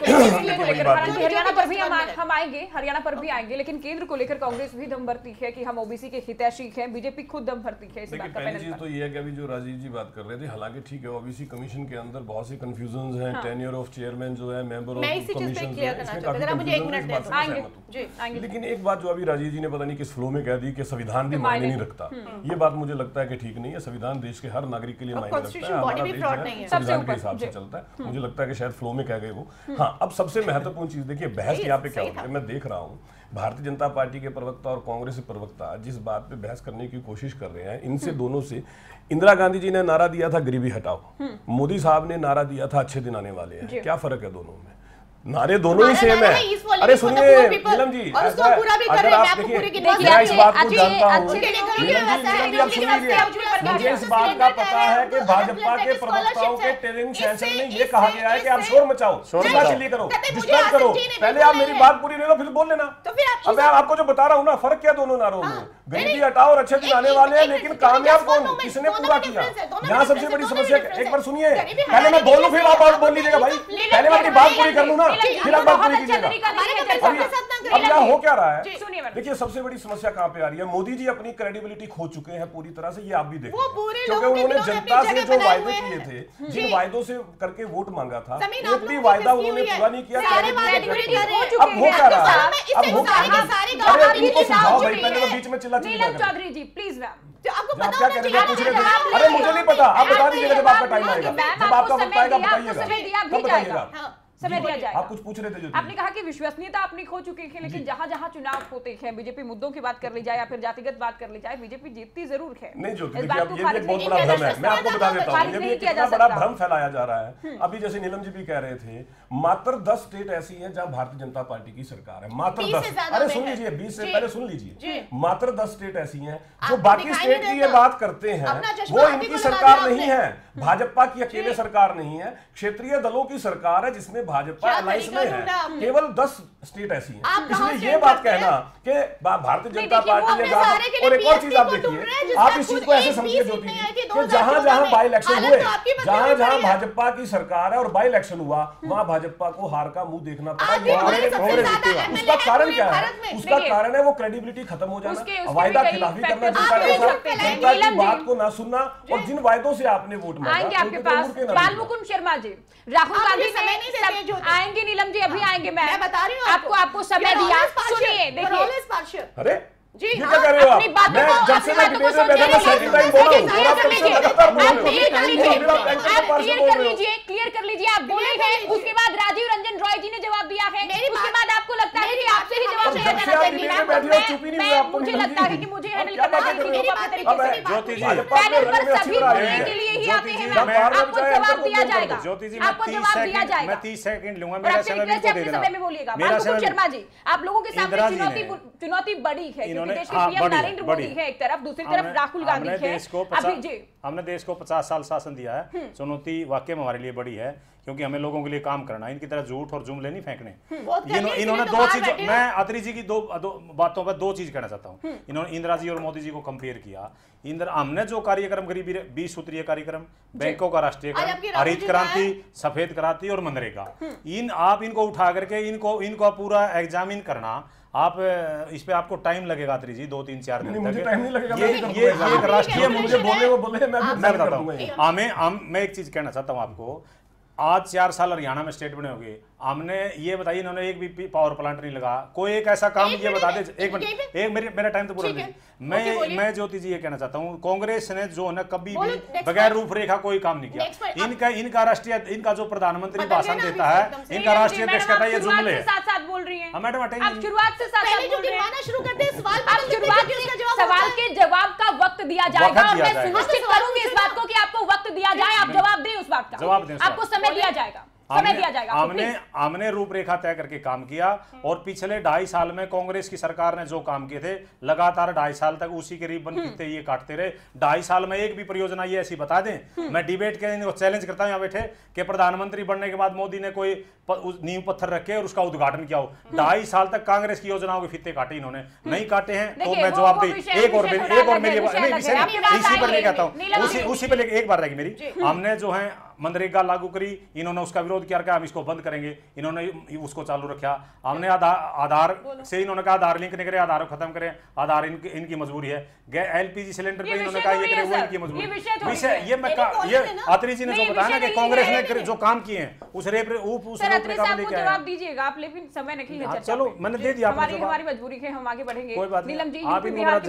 हरियाणा पर भी हम हम आएंगे हरियाणा पर भी आएंगे, लेकिन केंद्र को लेकर कांग्रेस भी दम भरती है कि हम ओबीसी के हितैषी हैं, बीजेपी खुद दम भरती है। इस बात का पहली चीज तो ये है कि अभी जो राजीव जी बात कर रहे थे, हालांकि ठीक है ओबीसी कमीशन के अंदर बहुत सी कंफ्यूजन है, टेन्योर ऑफ चेयरमैन जो है, मेंबर ऑफ कमीशन, लेकिन एक बात जो अभी राजीव जी ने पता नहीं किस फ्लो में कह दी कि संविधान भी मायने नहीं रखता, ये बात मुझे लगता है कि ठीक नहीं है। संविधान देश के हर नागरिक के लिए मायने रखता है, संविधान के हिसाब से चलता है, मुझे लगता है कि शायद फ्लो में कह गए वो। हाँ अब सबसे महत्वपूर्ण चीज देखिए बहस यहाँ पे क्या होती है, मैं देख रहा हूँ भारतीय जनता पार्टी के प्रवक्ता और कांग्रेस के प्रवक्ता जिस बात पे बहस करने की कोशिश कर रहे हैं, इनसे दोनों से इंदिरा गांधी जी ने नारा दिया था गरीबी हटाओ, मोदी साहब ने नारा दिया था अच्छे दिन आने वाले हैं, क्या फर्क है दोनों में? नारे दोनों ही सेम है। अरे सुनिए नीलम जी, अगर आप देखिए मैं इस बात को जानता हूँ, मुझे इस बात का पता है कि भाजपा के प्रवक्ताओं के ट्रेनिंग सेशन में ये कहा गया है कि आप शोर मचाओ, शोर चिल्ली करो, डिस्टर्ब करो, पहले आप मेरी बात पूरी ले लो फिर बोल लेना। अब मैं आपको जो बता रहा हूँ ना, फर्क क्या दोनों नारों में, गरीबी हटाओ और अच्छे दिन आने वाले हैं, लेकिन कामयाब कौन, किसने पूरा किया, यहाँ सबसे बड़ी समस्या। एक बार सुनिए, पहले मैं बोलूँ फिर आप बात बोल लीजिएगा भाई, पहले मैं अपनी बात पूरी कर लूँ ना फिर आप बात पूरी कीजिएगा। अब यहाँ हो क्या रहा है, देखिए सबसे बड़ी समस्या कहाँ पे आ रही है, मोदी जी अपनी क्रेडिबिलिटी खो चुके हैं पूरी तरह से, ये आप भी देखिए, क्योंकि उन्होंने जनता से जो वायदे किए थे, जिन वायदों से करके वोट मांगा था, एक भी वायदा उन्होंने पूरा नहीं किया। अब हो क्या रहा है, अब हो क्या रहा है, बीच में चिल्ला नीलम चौधरी जी प्लीज मैम, तो आपको पता क्या करेंगे आप पूछ रहे थे। अरे मुझे नहीं पता, आप बता दीजिएगा जब आपका टाइम आएगा, जब आपका वक्त आएगा बताइएगा, तब बताइएगा, समय दिया जाएगा। आप कुछ पूछ रहे थे जो आपने कहा कि विश्वसनीयता अपनी खो चुकी है, लेकिन जहाँ जहाँ चुनाव होते हैं, बीजेपी मुद्दों की बात कर ली जाए या फिर जातिगत बात कर ली जाए, बीजेपी जीतती जरूर है। नहीं जो ये एक बहुत बड़ा भ्रम है, मैं आपको बता देता हूँ, ये कितना बड़ा भ्रम फैलाया जा रहा है। अभी जैसे नीलम जी भी कह रहे थे, मात्र दस स्टेट ऐसी है जहाँ भारतीय जनता पार्टी की सरकार है, मात्र दस। अरे सुन लीजिए, बीस से पहले सुन लीजिए, मात्र दस स्टेट ऐसी है जो बाकी स्टेट की ये बात करते हैं वो इनकी सरकार नहीं है, भाजपा की अकेले सरकार नहीं है, क्षेत्रीय दलों की सरकार है जिसमें भाजपा अलाइंस में है। केवल दस स्टेट ऐसी हैं, इसलिए ये बात कहना कि भारतीय जनता पार्टी। और एक और चीज आप देखिए, आप इस चीज को ऐसे समझिए ज्योति जी कि जहां जहां बाई इलेक्शन हुए, जहां जहां भाजपा की सरकार है और बाई इलेक्शन हुआ, वहां भाजपा को हार का मुंह देखना पड़ा। उसका कारण क्या है, उसका कारण है वो क्रेडिबिलिटी खत्म हो जाना, वायदा खिलाफी करना, जनता के साथ जनता की बात को ना सुनना, और जिन वायदों से आपने वोट मांगा। आपके पास बालमुकुंद शर्मा जी, राहुल गांधी समय नहीं आएंगे, नीलम जी अभी आएंगे, मैं बता रही हूँ आपको, आपको समय दिया, सुनिए देखिए। अरे जी ये क्या कर रहे हो आप, मैं जब से मैं डिबेट में बैठा मैं सेकंड टाइम बोल रहा हूं और आप सबसे लगातार बोल रहे हो। आप क्लियर कर लीजिए, क्लियर कर लीजिए, आप बोले गए, उसके बाद राजीव रंजन रॉय जी ने जवाब दिया है, उसके बाद आपको लगता है कि आपसे ही जवाब दिया जाना चाहिए। मुझे लगता है कि मुझे हैंडल करना है ज्योति जी, पैनल पर सभी बोलने के लिए ही आते हैं, आपको जवाब दिया जाएगा, आपको जवाब दिया जाएगा। मैं तीस सेकंड लूंगा, मेरा समय में बोलिएगा। बालमुकुंद शर्मा जी, आप लोगों के सामने चुनौती चुनौती बड़ी है, देश के पीएम नरेंद्र मोदी है एक तरफ, दूसरी तरफ राहुल गांधी है। देश को हमने देश को पचास साल शासन दिया है, चुनौती वाकई में हमारे लिए बड़ी है, क्योंकि हमें लोगों के लिए काम करना है, इनकी तरह झूठ और जुमले नहीं फेंकने। इन्होंने दो चीज, मैं अत्री जी की दो बातों पर दो चीज कहना चाहता हूँ। इन्होंने इंदिरा जी और मोदी जी को कंपेयर किया, इंदिरा हमने जो कार्यक्रम, गरीबी बीस सूत्रीय कार्यक्रम, बैंकों का राष्ट्रीयकरण, हरित क्रांति, सफेद क्रांति और मनरेगा, इन आप इनको उठा करके इनको इनको पूरा एग्जामिन करना, आप इस पे आपको टाइम लगेगा अत्री जी, दो तीन चार दिन तक टाइम नहीं लगेगा। ये ये एक राष्ट्रीय मुझे बोले वो बोले मैं मैं बताता हूँ। हमें हम मैं एक चीज कहना चाहता हूँ आपको, आज चार साल हरियाणा में स्टेट बने हो गए, हमने ये बताइए इन्होंने एक भी पावर प्लांट नहीं लगा, कोई एक ऐसा काम ये बता दे। एक मिनट, एक मेरे मेरा टाइम तो पूरा नहीं। मैं मैं ज्योति जी ये कहना चाहता हूँ, कांग्रेस ने जो ना कभी भी बगैर रूपरेखा कोई काम नहीं किया। इनका इनका राष्ट्रीय इनका जो प्रधानमंत्री भाषण देता है, इनका राष्ट्रीय अध्यक्ष कहता है, ये जुमले हैं। मैडम सवाल के जवाब का वक्त दिया जाएगा, सुनिश्चित करूंगी इस बात को कि आपको वक्त दिया जाए, आप जवाब दें, उस बात का जवाब दें, आपको समय दिया जाएगा, समय दिया जाएगा। हमने हमने रूपरेखा तय करके काम किया, और पिछले ढाई साल में कांग्रेस की सरकार ने जो काम किए थे, लगातार ढाई साल तक उसी के रिबन खींचते ये काटते रहे। ढाई साल में एक भी परियोजना ये ऐसी बता दें, मैं डिबेट के इनको चैलेंज करता हूँ यहाँ बैठे कि प्रधानमंत्री बनने के बाद मोदी ने कोई नींव पत्थर रखे और उसका उद्घाटन किया हो। ढाई साल तक कांग्रेस की योजनाओं के फीते काटे इन्होंने, नहीं काटे हैं तो मैं जवाब दी। एक और एक और मेरी इसी पर लेके आता हूँ, उसी उसी पर लेके एक बार रहेगी मेरी। हमने जो है मनरेगा लागू करी, इन्होंने उसका विरोध किया, हम इसको बंद करेंगे, इन्होंने उसको चालू रखा। हमने आधार आधार से इन्होंने कहा आधार लिंक नहीं करें, आधार को खत्म करें, आधार इनकी इनकी मजबूरी है। एलपीजी सिलेंडर पे इन्होंने कहा ये करें, वो इनकी मजबूरी विषय। ये मैं ये अत्री जी ने जो बताया ना कि कांग्रेस ने जो काम किए हैं उस रेप उस जवाब दीजिएगा आप, लेकिन समय नहीं है। चलो मैंने दे दिया, हमारी मजबूरी है, हम आगे बढ़ेंगे। नीलम जी आप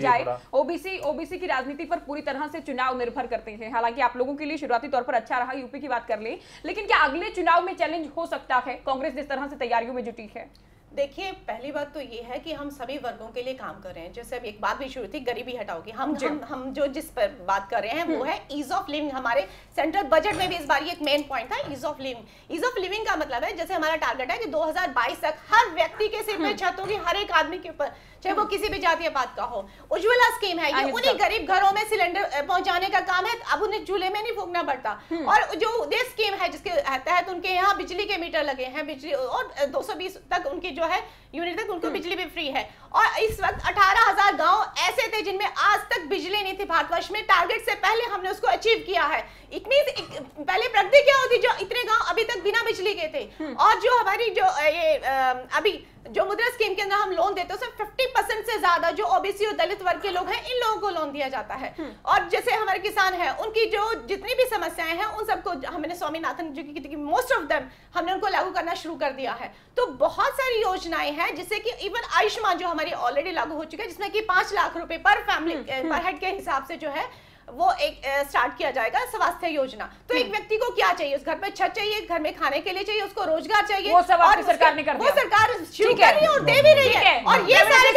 जाए, ओबीसी ओबीसी की राजनीति पर पूरी तरह से चुनाव निर्भर करते हैं। हालांकि आप लोगों के लिए शुरुआती तौर पर अच्छा रहा, यूपी की बात कर ले, लेकिन क्या अगले चुनाव में चैलेंज हो सकता है? कांग्रेस जिस तरह से तैयारियों में जुटी है। देखिए, पहली बात तो ये है कि हम सभी वर्गों के लिए काम कर रहे हैं। जैसे अभी एक बात भी शुरू थी, गरीबी हटाओ की, हम हम हम जो जिस पर बात कर रहे हैं वो है ईज ऑफ लिविंग। हमारे सेंट्रल बजट में भी इस बार ये एक मेन पॉइंट था, ease of living. Ease of living का मतलब है जैसे हमारा टारगेट है कि दो हज़ार बाईस तक हर व्यक्ति के सिर में छत होगी, हर एक आदमी के ऊपर, चाहे वो किसी भी जातीय बात का हो। उज्ज्वला स्कीम है, ये उन्हीं गरीब घरों में सिलेंडर पहुंचाने का काम है, अब उन्हें चूल्हे में नहीं फूकना पड़ता। और जो उदय स्कीम है जिसके तहत उनके यहाँ बिजली के मीटर लगे हैं, बिजली और दो सौ बीस तक उनकी जो है यूनिट तक उनको बिजली भी फ्री है। और इस वक्त अठारह हज़ार गांव ऐसे थे जिनमें आज तक बिजली नहीं थी भारतवर्ष में। टारगेट से पहले हमने उसको अचीव किया है। इतनी पहले प्रगति क्या होती जो इतने गांव अभी तक बिना बिजली के थे। और जो हमारी जो ये अभी जो मुद्रा स्कीम के अंदर हम लोन देते हैं उसमें पचास परसेंट से ज्यादा जो ओबीसी और दलित वर्ग के लोग हैं, इन लोगों को लोन दिया जाता है। और जैसे हमारे किसान हैं, उनकी जो जितनी भी समस्याएं हैं उन सबको हमने स्वामीनाथन जी की मोस्ट ऑफ देम हमने उनको लागू करना शुरू कर दिया है। तो बहुत सारी योजनाएं हैं जिससे कि इवन आयुष्मान जो हमारी ऑलरेडी लागू हो चुकी है, जिसमें कि पांच लाख रुपए पर फैमिली पर हेड के हिसाब से जो है वो एक स्टार्ट किया जाएगा स्वास्थ्य योजना। तो एक व्यक्ति को क्या चाहिए, उस घर में छत चाहिए, घर में खाने के लिए चाहिए, उसको रोजगार चाहिए, वो सब और सरकार ने कर दिया। वो सरकार शुरू कर रही है और दे भी रही है। और ये सारे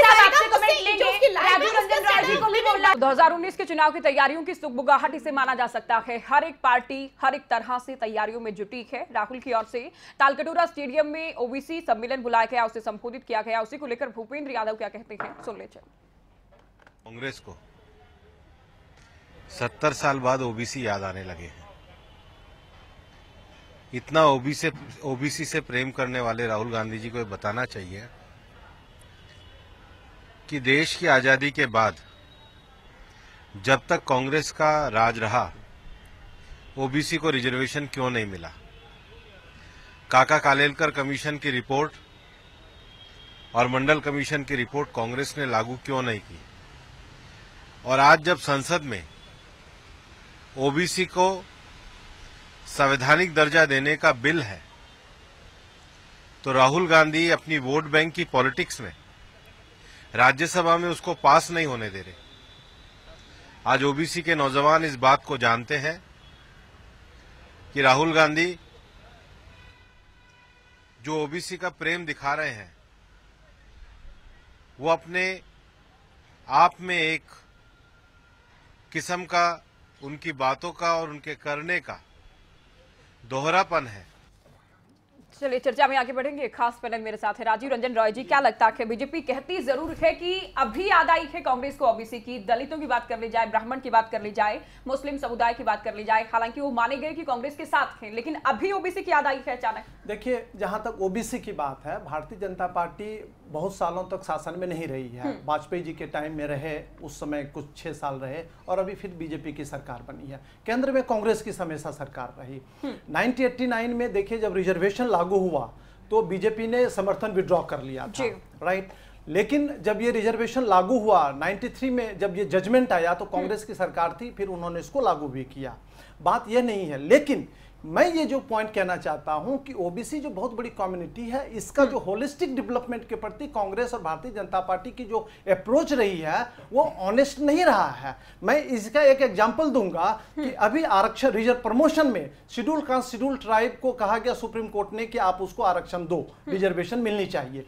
दो हज़ार उन्नीस के चुनाव की तैयारियों की सुगबुगाहट इसे माना जा सकता है। हर एक पार्टी हर एक तरह से तैयारियों में जुटी है। राहुल की ओर से तालकटोरा स्टेडियम में ओबीसी सम्मेलन बुलाया गया, उसे संबोधित किया गया। उसी को लेकर भूपेंद्र यादव क्या कहते हैं, सुन ले। कांग्रेस को सत्तर साल बाद ओबीसी याद आने लगे हैं। इतना ओबीसी ओबीसी से प्रेम करने वाले राहुल गांधी जी को ये बताना चाहिए कि देश की आजादी के बाद जब तक कांग्रेस का राज रहा, ओबीसी को रिजर्वेशन क्यों नहीं मिला। काका कालेलकर कमीशन की रिपोर्ट और मंडल कमीशन की रिपोर्ट कांग्रेस ने लागू क्यों नहीं की। और आज जब संसद में ओबीसी को संवैधानिक दर्जा देने का बिल है, तो राहुल गांधी अपनी वोट बैंक की पॉलिटिक्स में राज्यसभा में उसको पास नहीं होने दे रहे। आज ओबीसी के नौजवान इस बात को जानते हैं कि राहुल गांधी जो ओबीसी का प्रेम दिखा रहे हैं वो अपने आप में एक किस्म का उनकी बातों का और उनके करने का दोहरापन है। चलिए चर्चा में आगे बढ़ेंगे। खास पैनल मेरे साथ है राजीव रंजन रॉय जी। क्या लगता है, बीजेपी कहती जरूर है कि अभी याद आई है कांग्रेस को ओबीसी की, दलितों की बात कर ली जाए, ब्राह्मण की बात कर ली जाए, मुस्लिम समुदाय की बात कर ली जाए, हालांकि वो माने गए कि कांग्रेस के साथ थे, लेकिन अभी ओबीसी की याद आई है अचानक। देखिए, जहाँ तक ओबीसी की बात है, भारतीय जनता पार्टी बहुत सालों तक शासन में नहीं रही है। वाजपेयी जी के टाइम में रहे, उस समय कुछ छः साल रहे, और अभी फिर बीजेपी की सरकार बनी है। केंद्र में कांग्रेस की हमेशा सरकार रही। नाइनटीन एटी नाइन में देखिए जब रिजर्वेशन लागू हुआ तो बीजेपी ने समर्थन विड्रॉ कर लिया था, राइट। लेकिन जब ये रिजर्वेशन लागू हुआ नाइन्टी थ्री में, जब ये जजमेंट आया तो कांग्रेस की सरकार थी, फिर उन्होंने इसको लागू भी किया। बात यह नहीं है, लेकिन मैं ये जो पॉइंट कहना चाहता हूं कि ओबीसी जो बहुत बड़ी कम्युनिटी है, इसका जो होलिस्टिक डेवलपमेंट के प्रति कांग्रेस और भारतीय जनता पार्टी की जो अप्रोच रही है वो ऑनेस्ट नहीं रहा है। मैं इसका एक एग्जांपल दूंगा कि अभी आरक्षण रिजर्व प्रमोशन में शेड्यूल कास्ट शेड्यूल ट्राइब को कहा गया सुप्रीम कोर्ट ने कि आप उसको आरक्षण दो, रिजर्वेशन मिलनी चाहिए।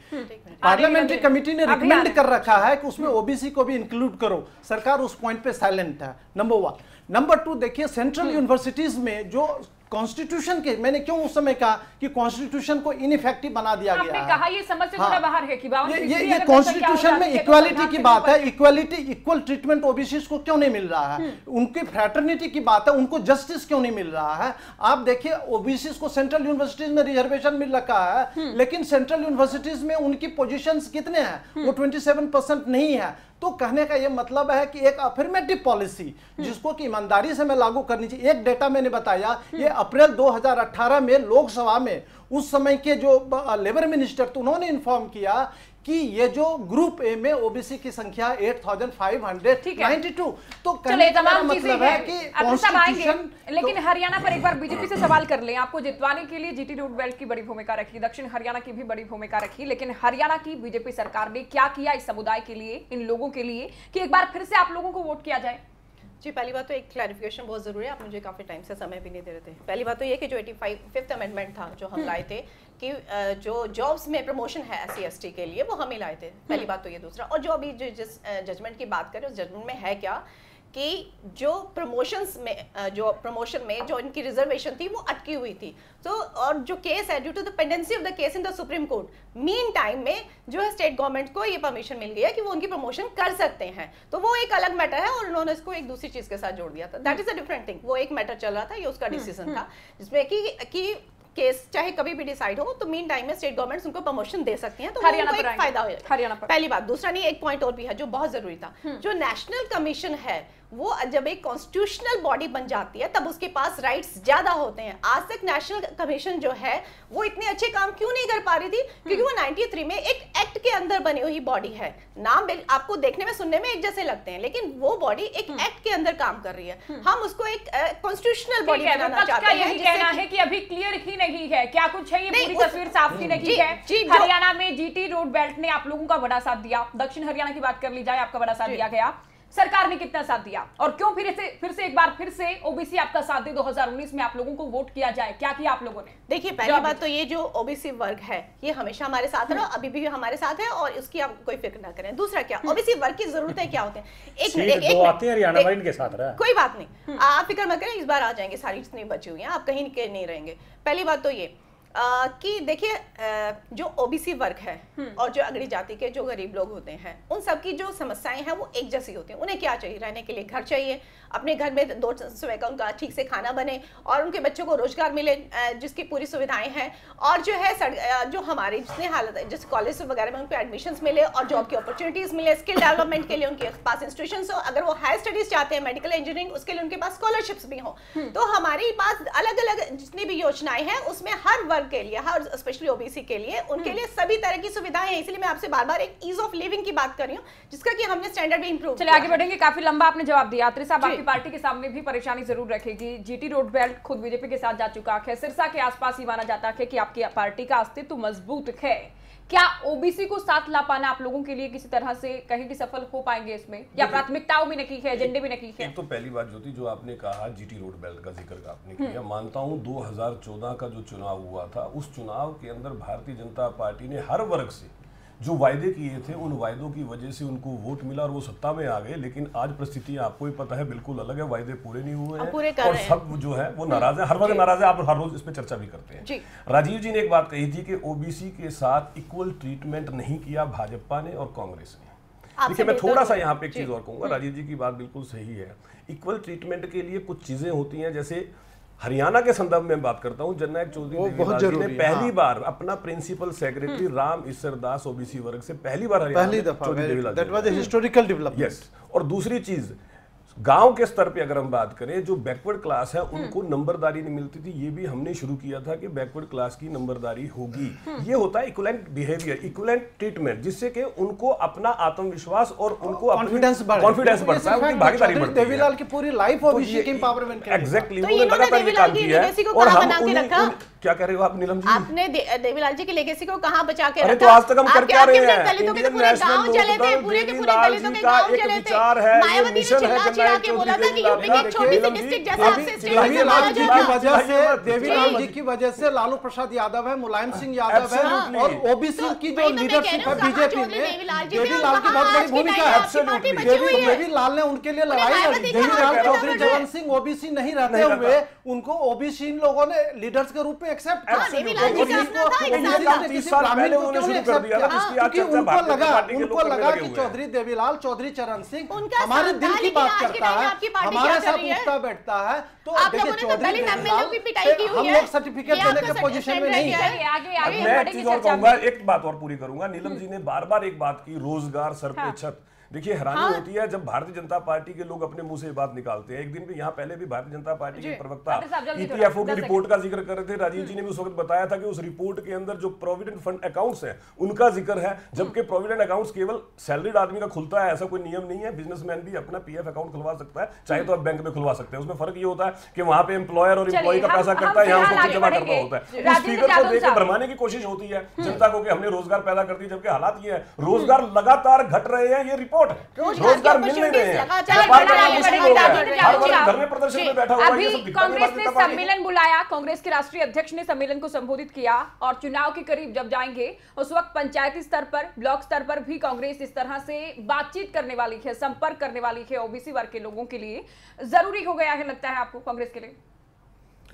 पार्लियामेंट्री कमेटी ने रिकमेंड कर रखा है कि उसमें ओबीसी को भी इंक्लूड करो। सरकार उस पॉइंट पे साइलेंट है, नंबर वन। नंबर टू, देखिए सेंट्रल यूनिवर्सिटीज में जो कॉन्स्टिट्यूशन के, मैंने क्यों उस समय कहा कि कॉन्स्टिट्यूशन को इनइफेक्टिव बना दिया गया है। कहा ये समझ से थोड़ा बाहर है कि ये ये, ये कॉन्स्टिट्यूशन में इक्वालिटी की बात है। इक्वालिटी, इक्वल ट्रीटमेंट ओबीसी को क्यों नहीं मिल रहा है, उनकी फ्रैटर्निटी की बात है, उनको जस्टिस क्यों नहीं मिल रहा है। आप देखिए ओबीसी को सेंट्रल यूनिवर्सिटीज में रिजर्वेशन मिल रखा है, लेकिन सेंट्रल यूनिवर्सिटीज में उनकी पोजिशन कितने हैं, वो ट्वेंटी सेवन परसेंट नहीं है। तो कहने का यह मतलब है कि एक अफर्मेटिव पॉलिसी जिसको कि ईमानदारी से मैं लागू करनी चाहिए। एक डेटा मैंने बताया, ये अप्रैल दो हज़ार अठारह में लोकसभा में उस समय के जो लेबर मिनिस्टर थे उन्होंने इन्फॉर्म किया कि ये जो ग्रुप ए में ओबीसी की संख्या eight thousand five hundred ninety two. तो चलिए तमाम चीजें है कि कॉन्स्टिट्यूशन, लेकिन हरियाणा पर एक बार बीजेपी से सवाल कर लें। आपको जितवाने के लिए जीटी रोड बेल्ट की बड़ी भूमिका रखी, दक्षिण हरियाणा की भी बड़ी भूमिका रखी, लेकिन हरियाणा की बीजेपी सरकार ने क्या किया इस समुदाय के लिए, इन लोगों के लिए कि एक बार फिर से आप लोगों को वोट किया जाए। जी, पहली बात तो एक क्लैरिफिकेशन बहुत जरूरी है, आप मुझे काफ़ी टाइम से समय भी नहीं दे रहे थे। पहली बात तो ये कि जो एटी फाइव फिफ्थ अमेंडमेंट था जो हम लाए थे कि जो जॉब्स में प्रमोशन है एस सी एस टी के लिए वो हम ही लाए थे, पहली बात तो ये। दूसरा, और जो अभी जो जिस जजमेंट की बात करें उस जजमेंट में है क्या कि जो प्रमोशंस में जो प्रमोशन में जो इनकी रिजर्वेशन थी वो अटकी हुई थी। तो और जो केस है due to the pendency of the case in the Supreme Court, meantime में जो है स्टेट गवर्नमेंट को ये परमिशन मिल गई है कि वो उनकी प्रमोशन कर सकते हैं। तो वो एक अलग मैटर है और उन्होंने इसको एक दूसरी चीज़ के साथ जोड़ दिया था, that is a different thing. वो एक मैटर चल रहा था, ये उसका डिसीजन था जिसमें कि कि केस चाहे कभी भी डिसाइड हो तो मीन टाइम में स्टेट गवर्नमेंट्स उनको प्रमोशन दे सकती हैं, तो हरियाणा को एक फायदा हो जाएगा। पहली बात। दूसरा नहीं, एक पॉइंट और भी है जो बहुत जरूरी था, जो नेशनल कमीशन है वो जब एक कॉन्स्टिट्यूशनल बॉडी बन जाती है तब उसके पास राइट्स ज्यादा होते हैं। आज तक नेशनल कमीशन जो है वो इतने अच्छे काम क्यों नहीं कर पा रही थी, क्योंकि वो नाइंटी थ्री में एक एक्ट के अंदर बनी हुई बॉडी है। नाम आपको देखने में सुनने में एक जैसे लगते हैं, लेकिन वो बॉडी एक एक्ट के अंदर काम कर रही है। हम उसको एक कॉन्स्टिट्यूशनल बॉडी बनाना चाहते हैं। यही कहना है कि अभी क्लियर ही नहीं है क्या कुछ है, ये पूरी तस्वीर साफ ही नहीं है। हरियाणा में जीटी रोड बेल्ट ने आप लोगों का बड़ा साथ दिया, दक्षिण हरियाणा की बात कर ली जाए, आपका बड़ा साथ दिया गया, सरकार ने कितना साथ दिया, और क्यों फिर से फिर से एक बार फिर से ओबीसी आपका साथ दे दो हज़ार उन्नीस में आप लोगों को वोट किया जाए, क्या किया आप लोगों ने? देखिए, पहली बात तो ये जो ओबीसी वर्ग है ये हमेशा हमारे साथ रहा, अभी भी हमारे साथ है और इसकी आप कोई फिक्र ना करें। दूसरा क्या, ओबीसी वर्ग की जरूरतें क्या होते हैं, एक मिनट एक आते हैं हरियाणा वाले इनके साथ रहा, कोई बात नहीं, आप फिक्र मत करें, इस बार आ जाएंगे, सारी जितनी बची हुई हैं, आप कहीं नहीं रहेंगे। पहली बात तो ये Uh, कि देखिए uh, जो ओबीसी वर्ग है और जो अगड़ी जाति के जो गरीब लोग होते हैं उन सब की जो समस्याएं हैं वो एक जैसी होती हैं। उन्हें क्या चाहिए, रहने के लिए घर चाहिए, अपने घर में दो समय का उनका ठीक से खाना बने और उनके बच्चों को रोजगार मिले जिसकी पूरी सुविधाएं हैं, और जो है सर, जो हमारी जितनी हालत है जिस कॉलेज वगैरह में उनको एडमिशन मिले और जॉब की अपॉर्चुनिटीज़ मिले, स्किल डेवलपमेंट के लिए उनके पास इंस्टीट्यूशन हो, अगर वो हायर स्टडीज़ चाहते हैं मेडिकल इंजीनियरिंग उसके लिए उनके पास स्कॉलरशिप्स भी हो। तो हमारे पास अलग अलग जितनी भी योजनाएं हैं उसमें हर वर्ग के लिए, हर स्पेशली ओबीसी के लिए, उनके लिए सभी तरह की सुविधाएं हैं। इसलिए मैं आपसे बार बार एक ईज ऑफ लिविंग की बात कर रही हूं जिसका कि हमने स्टैंडर्ड भी इंप्रूव। चलिए आगे बढ़ेंगे, काफी लंबा आपने जवाब दिया। आत्री साहब, आपकी पार्टी के सामने भी परेशानी जरूर रखेगी, जीटी रोड बेल्ट खुद बीजेपी के साथ जा चुका है, सिरसा के आसपास ही माना जाता है कि आपकी पार्टी का अस्तित्व मजबूत है, क्या ओबीसी को साथ ला पाना आप लोगों के लिए किसी तरह से कहीं की सफल हो पाएंगे इसमें, या प्राथमिकताओं भी नहीं है, एजेंडे भी नहीं है? तो पहली बात ज्योति, जो आपने कहा जीटी रोड बेल्ट का जिक्र आपने किया, मानता हूं दो हज़ार चौदह का जो चुनाव हुआ था उस चुनाव के अंदर भारतीय जनता पार्टी ने हर वर्ग से जो वायदे किए थे उन वायदों की वजह से उनको वोट मिला और वो सत्ता में आ गए। लेकिन आज परिस्थितियां आपको ही पता है बिल्कुल अलग है, वायदे पूरे नहीं हुए हैं और सब जो है वो नाराज है, हर वक्त नाराज है, आप हर रोज इस पे चर्चा भी करते हैं। राजीव जी ने एक बात कही थी कि ओबीसी के साथ इक्वल ट्रीटमेंट नहीं किया भाजपा ने और कांग्रेस ने। देखिए, मैं थोड़ा सा यहाँ पे एक चीज और कहूंगा, राजीव जी की बात बिल्कुल सही है, इक्वल ट्रीटमेंट के लिए कुछ चीजें होती हैं, जैसे हरियाणा के संदर्भ में बात करता हूं, जननायक चौधरी देवी लाल जी ने पहली बार अपना principal secretary Ram Ishwardas OBC वर्ग से पहली बार Haryana Chaudhary Devi Lal ji, that was a historical development. Yes, और दूसरी चीज गांव के स्तर पे अगर हम बात करें, जो बैकवर्ड क्लास है उनको नंबरदारी नहीं मिलती थी, ये भी हमने शुरू किया था कि बैकवर्ड क्लास की नंबरदारी होगी। ये होता है इक्वलेंट बिहेवियर, इक्वलेंट ट्रीटमेंट, जिससे कि उनको अपना आत्मविश्वास और उनको कॉन्फिडेंस कॉन्फिडेंस बढ़ता है, भागीदारी बढ़ती है। देवीलाल की पूरी लाइफ ओबीसी के एम्पावरमेंट के, एग्जैक्टली, उन्होंने लगातार ये काम किया है। और हम क्या कह रहे हो आप नीलम जी, आपने देवीलाल जी की लेगेसी को कहां बचा के रखा? आज तक हम कर क्या रहे हैं, पूरे के पूरे दलितों के गांव चले थे, मायावती ने के बोला था कि यूपी की छोटी सी डिस्ट्रिक्ट जैसा आपसे देवीलाल जी की वजह से लालू प्रसाद यादव है, मुलायम सिंह यादव है, और ओबीसी की जो लीडरशिप है बीजेपी में देवीलाल की बहुत बड़ी भूमिका है। देवीलाल ने उनके लिए लड़ाई लड़ी, देवीलाल चौधरी जगन सिंह ओबीसी नहीं रहते हुए उनको ओबीसी इन लोगों ने लीडर्स के रूप में एक्सेप्ट किया, उनको लगा कि चौधरी देवीलाल चौधरी चरण सिंह हमारे दिल की बात कर आपकी हमारे साथ उठता बैठता है। तो आप लोगों ने दलित एमएलए की पिटाई की हुई है, हम लोग सर्टिफिकेट देने के पोजीशन में नहीं है। आगे आगे मैं चीज और कहूंगा, एक बात और पूरी करूंगा। नीलम जी ने बार बार एक बात की, रोजगार सर पे छत। देखिए, हैरानी हाँ। होती है जब भारतीय जनता पार्टी के लोग अपने मुंह से बात निकालते हैं। एक दिन भी यहाँ पहले भी भारतीय जनता पार्टी के प्रवक्ता ईपीएफओ की रिपोर्ट का जिक्र कर रहे थे। राजीव जी ने भी उस वक्त बताया था कि उस रिपोर्ट के अंदर जो प्रोविडेंट फंड अकाउंट्स हैं उनका जिक्र है, जबकि प्रोविडेंट अकाउंट्स केवल सैलरीड आदमी का खुलता है, ऐसा कोई नियम नहीं है। बिजनेसमैन भी अपना पीएफ अकाउंट खुलवा सकता है, चाहे तो आप बैंक में खुलवा सकते हैं। उसमें फर्क ये होता है कि वहाँ पे एम्प्लॉयर और एम्प्लॉय का पैसा कटता है, यहाँ उसको जमा करना होता है। उस फिगर को देखकर भरमाने की कोशिश होती है जनता को कि हमने रोजगार पैदा कर दिया, जबकि हालात ये है रोजगार लगातार घट रहे हैं। ये रिपोर्ट रिपोर्ट क्यों रोजगार मिल नहीं रहे हैं। कांग्रेस ने सम्मेलन बुलाया, कांग्रेस के राष्ट्रीय अध्यक्ष ने सम्मेलन को संबोधित किया और चुनाव के करीब जब जाएंगे उस वक्त पंचायती स्तर पर, ब्लॉक स्तर पर भी कांग्रेस इस तरह से बातचीत करने वाली है, संपर्क करने वाली है। ओबीसी वर्ग के लोगों के लिए जरूरी हो गया है लगता है आपको कांग्रेस के लिए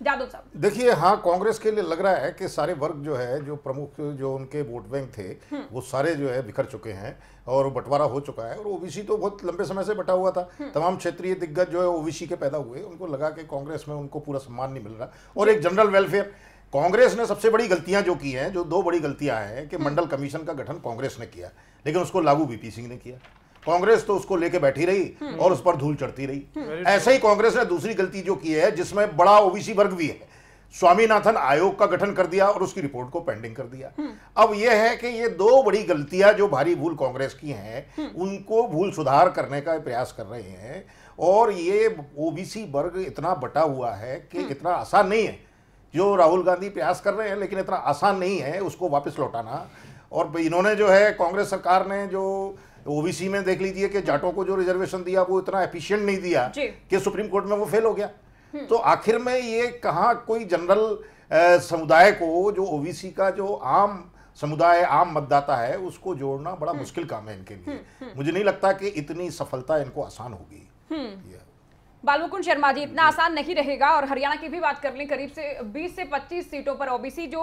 जादौन साहब? देखिए हाँ, कांग्रेस के लिए लग रहा है कि सारे वर्ग जो है, जो प्रमुख जो उनके वोट बैंक थे वो सारे जो है बिखर चुके हैं और बंटवारा हो चुका है। और ओबीसी तो बहुत लंबे समय से बटा हुआ था, तमाम क्षेत्रीय दिग्गज जो है ओबीसी के पैदा हुए, उनको लगा कि कांग्रेस में उनको पूरा सम्मान नहीं मिल रहा। और एक जनरल वेलफेयर, कांग्रेस ने सबसे बड़ी गलतियां जो की हैं, जो दो बड़ी गलतियां हैं कि मंडल कमीशन का गठन कांग्रेस ने किया लेकिन उसको लागू वीपी सिंह ने किया, कांग्रेस तो उसको लेके बैठी रही और उस पर धूल चढ़ती रही। ऐसे ही कांग्रेस ने दूसरी गलती जो की है जिसमें बड़ा ओबीसी वर्ग भी है, स्वामीनाथन आयोग का गठन कर दिया और उसकी रिपोर्ट को पेंडिंग कर दिया। अब यह है कि ये दो बड़ी गलतियां जो भारी भूल कांग्रेस की हैं, उनको भूल सुधार करने का प्रयास कर रहे हैं। और ये ओबीसी वर्ग इतना बटा हुआ है कि इतना आसान नहीं है, जो राहुल गांधी प्रयास कर रहे हैं लेकिन इतना आसान नहीं है उसको वापस लौटाना। और इन्होंने जो है कांग्रेस सरकार ने जो ओबीसी में देख लीजिए कि जाटों को जो रिजर्वेशन दिया वो इतना एफिशिएंट नहीं दिया कि सुप्रीम कोर्ट में वो फेल हो गया। तो आखिर में ये कहाँ कोई जनरल समुदाय को, जो ओबीसी का जो आम समुदाय आम मतदाता है, उसको जोड़ना बड़ा मुश्किल काम है इनके लिए। मुझे नहीं लगता कि इतनी सफलता इनको आसान होगी। बालमुकुंद शर्मा जी, इतना आसान नहीं रहेगा। और हरियाणा की भी बात कर लें, करीब से बीस से पच्चीस सीटों पर ओबीसी जो